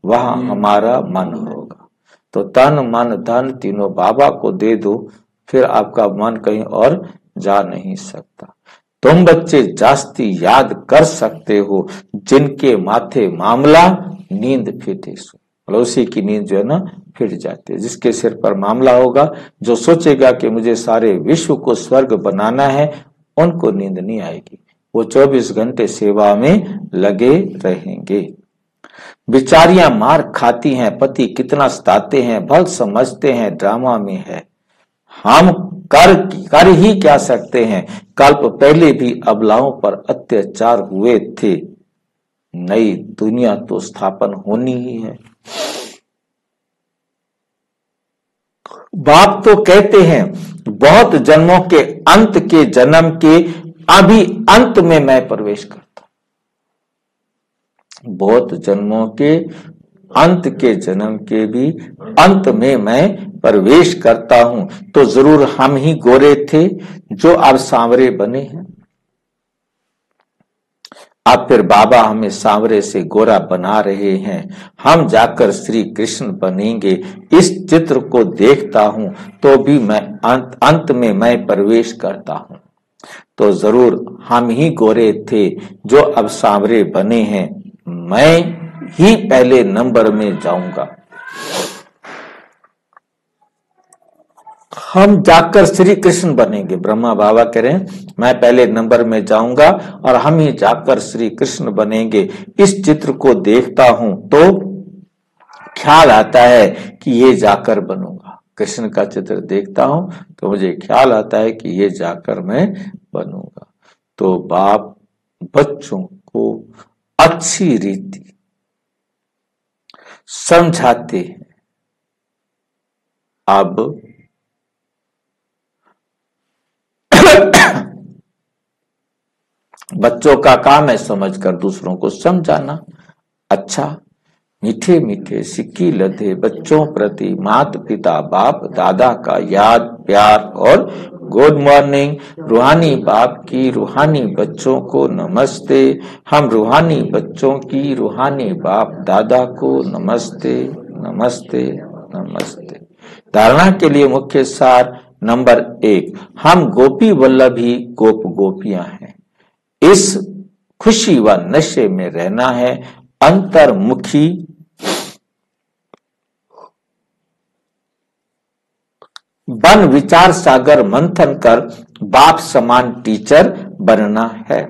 वहां हमारा मन होगा, तो तन मन धन तीनों बाबा को दे दो, फिर आपका मन कहीं और जा नहीं सकता। तुम बच्चे जास्ती याद कर सकते हो जिनके माथे मामला नींद फिटे, उसी की नींद जो है ना फिट जाती है। जिसके सिर पर मामला होगा, जो सोचेगा कि मुझे सारे विश्व को स्वर्ग बनाना है, उनको नींद नहीं आएगी, वो चौबीस घंटे सेवा में लगे रहेंगे। बिचारियां मार खाती हैं, पति कितना सताते हैं, भल समझते हैं, ड्रामा में है, हम कर कर ही क्या सकते हैं। कल्प पहले भी अबलाओं पर अत्याचार हुए थे, नई दुनिया तो स्थापन होनी ही है। बाप तो कहते हैं बहुत जन्मों के अंत के जन्म के अभी अंत में मैं प्रवेश करता हूं, बहुत जन्मों के अंत के जन्म के भी अंत में मैं प्रवेश करता हूं, तो जरूर हम ही गोरे थे जो अब सांवरे बने हैं। अब फिर बाबा हमें सांवरे से गोरा बना रहे हैं, हम जाकर श्री कृष्ण बनेंगे। इस चित्र को देखता हूं तो भी मैं अंत अंत में मैं प्रवेश करता हूं, तो जरूर हम ही गोरे थे जो अब सांवरे बने हैं, मैं ही पहले नंबर में जाऊंगा। हम जाकर श्री कृष्ण बनेंगे, ब्रह्मा बाबा कह रहे हैं मैं पहले नंबर में जाऊंगा और हम ही जाकर श्री कृष्ण बनेंगे। इस चित्र को देखता हूं तो ख्याल आता है कि ये जाकर बनूंगा, कृष्ण का चित्र देखता हूं तो मुझे ख्याल आता है कि ये जाकर मैं बनूंगा। तो बाप बच्चों को अच्छी रीति समझाते हैं। अब बच्चों का काम है समझकर दूसरों को समझाना। अच्छा मीठे मीठे सिक्की लदे बच्चों प्रति मात पिता बाप दादा का याद प्यार और गुड मॉर्निंग। रूहानी बाप की रूहानी बच्चों को नमस्ते, हम रूहानी बच्चों की रूहानी बाप दादा को नमस्ते नमस्ते नमस्ते। धारणा के लिए मुख्य सार नंबर एक, हम गोपी वल्लभी गोप गोपियां हैं, इस खुशी व नशे में रहना है। अंतर्मुखी बन विचार सागर मंथन कर बाप समान टीचर बनना है।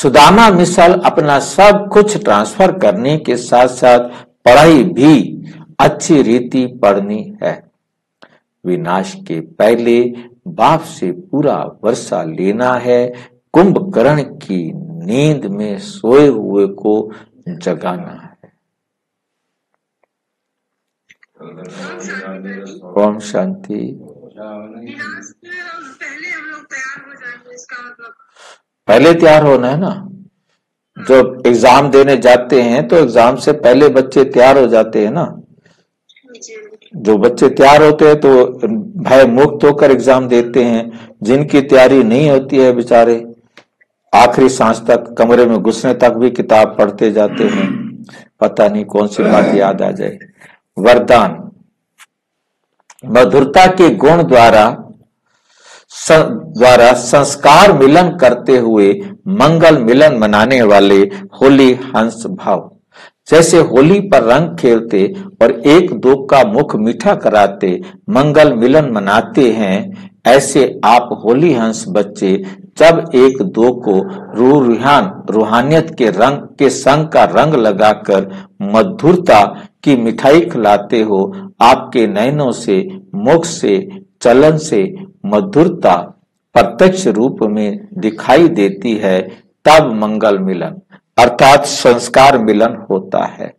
सुदामा मिसाल अपना सब कुछ ट्रांसफर करने के साथ साथ पढ़ाई भी अच्छी रीति पढ़नी है। विनाश के पहले बाप से पूरा वर्षा लेना है, कुंभकर्ण की नींद में सोए हुए को जगाना है। ओम शांति। पहले तैयार होना है ना, जब एग्जाम देने जाते हैं तो एग्जाम से पहले बच्चे तैयार हो जाते हैं ना। जो बच्चे तैयार होते हैं तो भय मुक्त होकर एग्जाम देते हैं, जिनकी तैयारी नहीं होती है बेचारे आखिरी सांस तक कमरे में घुसने तक भी किताब पढ़ते जाते हैं, पता नहीं कौन सी बात याद आ जाए। वरदान, मधुरता के गुण द्वारा द्वारा संस्कार मिलन करते हुए मंगल मिलन मनाने वाले होली हंस भाव, जैसे होली पर रंग खेलते और एक दो का मुख मीठा कराते मंगल मिलन मनाते हैं, ऐसे आप होली हंस बच्चे जब एक दो को रूह रुहान रूहानियत के रंग के संग का रंग लगाकर मधुरता की मिठाई खिलाते हो, आपके नयनों से मुख से चलन से मधुरता प्रत्यक्ष रूप में दिखाई देती है, तब मंगल मिलन अर्थात संस्कार मिलन होता है।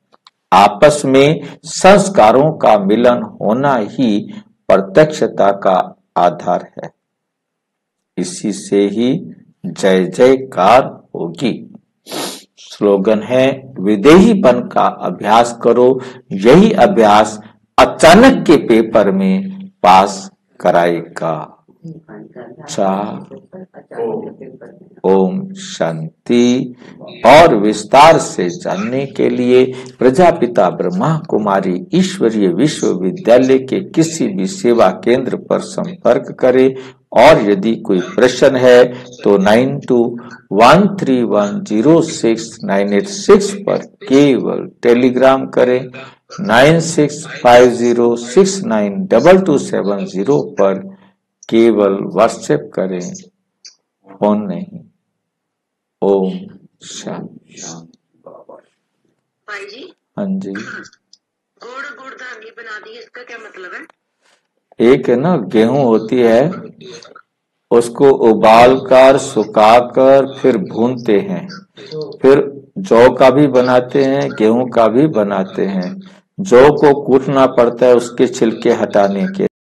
आपस में संस्कारों का मिलन होना ही प्रत्यक्षता का आधार है, इसी से ही जय जयकार होगी। स्लोगन है, विदेहीपन का अभ्यास करो, यही अभ्यास अचानक के पेपर में पास कराएगा। ओम शांति। और विस्तार से जानने के लिए प्रजापिता ब्रह्मा कुमारी ईश्वरीय विश्वविद्यालय के किसी भी सेवा केंद्र पर संपर्क करें, और यदि कोई प्रश्न है तो nine two one three one zero six nine eight six पर केवल टेलीग्राम करें, nine six five zero six nine double two seven zero पर केवल व्हाट्सएप करें, फोन नहीं। ओम शांति। भाई जी, हाँ जी, गुड़ गुड़ धानी बना दी, इसका क्या मतलब है? एक है ना, गेहूं होती है, उसको उबालकर सुखाकर फिर भूनते हैं, फिर जौ का भी बनाते हैं, गेहूं का भी बनाते हैं। जौ को कूटना पड़ता है उसके छिलके हटाने के